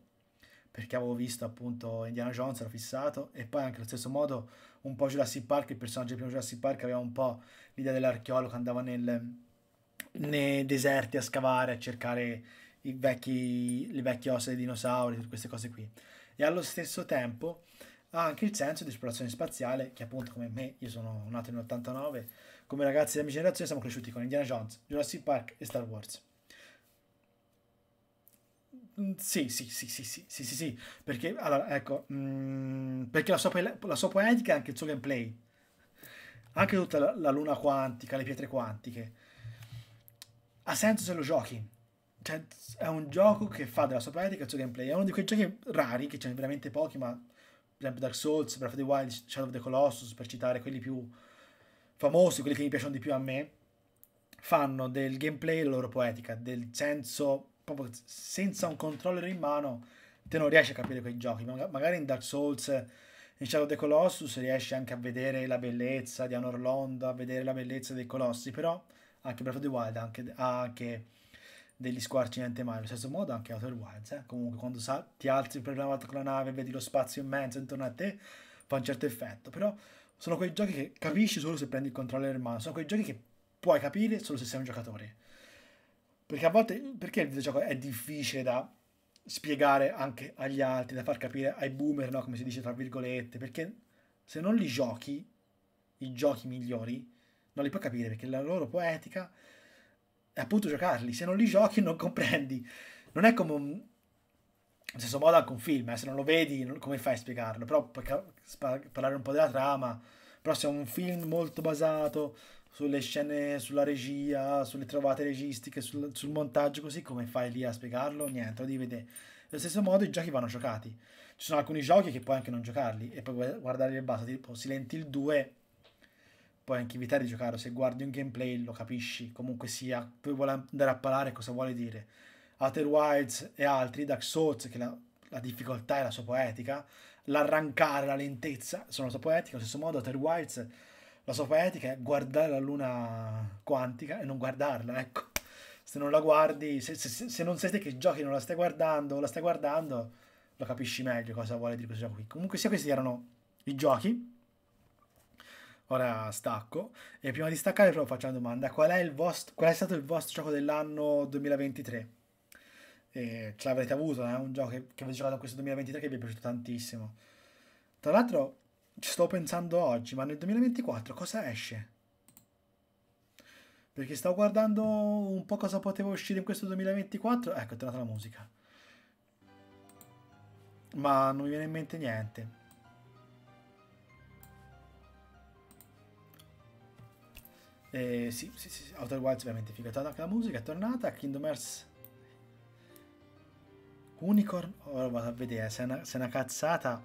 perché avevo visto appunto Indiana Jones, ero fissato, e poi anche allo stesso modo un po' Jurassic Park, il personaggio del primo Jurassic Park aveva un po' l'idea dell'archeologo, andava nei deserti a scavare, a cercare le vecchie ossa dei dinosauri, tutte queste cose qui. E allo stesso tempo ha anche il senso di esplorazione spaziale, che appunto, come me, io sono nato nel 89, come ragazzi della mia generazione siamo cresciuti con Indiana Jones, Jurassic Park e Star Wars. Sì, perché, allora, ecco, perché la sua poetica è anche il suo gameplay, anche tutta la luna quantica, le pietre quantiche, ha senso se lo giochi. Cioè, è un gioco che fa della sua poetica il suo gameplay. È uno di quei giochi rari, che ce ne sono veramente pochi, ma per esempio Dark Souls, Breath of the Wild, Shadow of the Colossus, per citare quelli più famosi, quelli che mi piacciono di più a me, fanno del gameplay la loro poetica, del senso, proprio senza un controller in mano te non riesci a capire quei giochi. Magari in Dark Souls, in Shadow of the Colossus riesci anche a vedere la bellezza di Anor Londo, a vedere la bellezza dei colossi, però anche Breath of the Wild ha anche degli squarci niente male. Allo stesso modo anche Outer Wilds, comunque quando ti alzi per la prima volta con la nave e vedi lo spazio immenso intorno a te, fa un certo effetto. Però sono quei giochi che capisci solo se prendi il controller in mano, sono quei giochi che puoi capire solo se sei un giocatore, perché a volte, perché il videogioco è difficile da spiegare anche agli altri, da far capire ai boomer, no, come si dice tra virgolette, perché se non li giochi, i giochi migliori non li puoi capire, perché la loro poetica è appunto giocarli. Se non li giochi non comprendi. Non è come allo stesso modo anche un film, se non lo vedi come fai a spiegarlo? Però puoi parlare un po' della trama, però se è un film molto basato sulle scene, sulla regia, sulle trovate registiche, sul montaggio, così, come fai lì a spiegarlo? Niente, lo devi vedere. Allo stesso modo i giochi vanno giocati. Ci sono alcuni giochi che puoi anche non giocarli e puoi guardarli in basso, tipo Silent Hill 2, puoi anche evitare di giocarlo, se guardi un gameplay lo capisci, comunque sia, poi vuole andare a parlare cosa vuole dire. Outer Wilds e altri, Dark Souls, che la difficoltà è la sua poetica, l'arrancare, la lentezza, sono la sua poetica. Allo stesso modo Outer Wilds, la sua poetica è guardare la luna quantica e non guardarla, ecco. Se non la guardi, se non sei te che giochi, non la stai guardando, o la stai guardando, lo capisci meglio cosa vuole dire questo gioco qui. Comunque sia, questi erano i giochi. Ora stacco, e prima di staccare però faccio una domanda: qual è stato il vostro gioco dell'anno 2023? Ce l'avrete avuto, un gioco che avete giocato in questo 2023 che vi è piaciuto tantissimo. Tra l'altro ci sto pensando oggi, ma nel 2024 cosa esce? Perché stavo guardando un po' cosa poteva uscire in questo 2024, ecco è tornata la musica, ma non mi viene in mente niente. Sì, Outer Wilds veramente figo. Anche la musica è tornata. Kingdom Hearts Unicorn, ora vado a vedere se è una cazzata.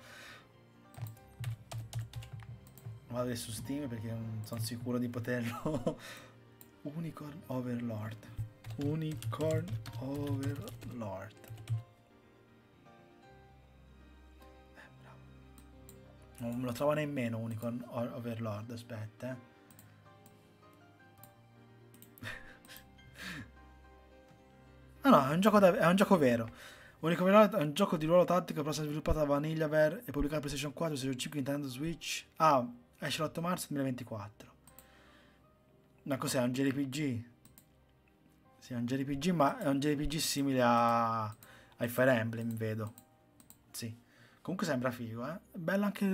Vado adesso su Steam perché non sono sicuro di poterlo. Unicorn Overlord, bravo. Non me lo trovo nemmeno Unicorn Overlord, aspetta, Ah no, è un gioco vero. Unico Overlord è un gioco di ruolo tattico che è stato sviluppato da VanillaWare e pubblicato PlayStation 4, Series 5, Nintendo Switch. Ah, esce l'8 marzo 2024. Ma cos'è? È un JRPG? Sì, è un JRPG, ma è un JRPG simile ai Fire Emblem, vedo. Sì. Comunque sembra figo, eh? Bello anche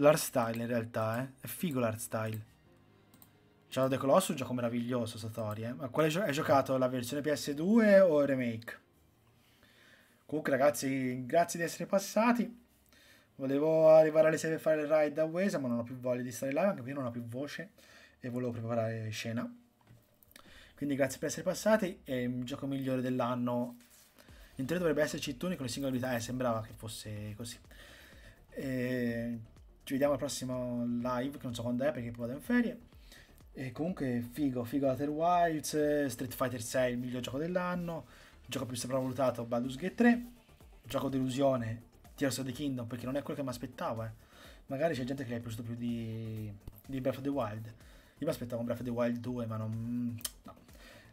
l'art style in realtà, eh. È figo l'art style. Shadow of the Colossus è un gioco meraviglioso, Satori, eh. Ma quale hai giocato? La versione PS2 o il remake? Comunque ragazzi, grazie di essere passati. Volevo arrivare alle 6 per fare il ride da Wesa, ma non ho più voglia di stare live, anche perché non ho più voce e volevo preparare scena. Quindi grazie per essere passati, è il gioco migliore dell'anno. In teoria dovrebbe esserci turni con le singole abilità, sembrava che fosse così. Ci vediamo al prossimo live, che non so quando è perché poi vado in ferie. E comunque figo, figo Outer Wilds, Street Fighter 6 il miglior gioco dell'anno, il gioco più sopravvalutato Baldur's Gate 3, il gioco delusione Tears of the Kingdom, perché non è quello che mi aspettavo, eh. Magari c'è gente che è piaciuto più di Breath of the Wild. Io mi aspettavo un Breath of the Wild 2, ma non... no.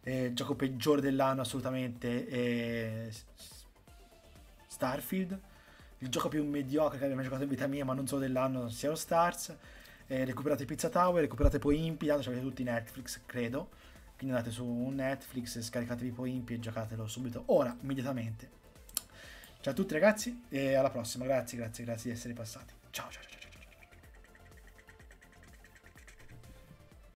Il gioco peggiore dell'anno assolutamente è Starfield, il gioco più mediocre che abbia mai giocato in vita mia, ma non solo dell'anno, Sea of Stars. Recuperate Pizza Tower, recuperate Poinpy, tanto avete tutti Netflix, credo, quindi andate su Netflix, scaricatevi Poinpy e giocatelo subito, ora, immediatamente. Ciao a tutti ragazzi e alla prossima, grazie di essere passati, ciao ciao ciao.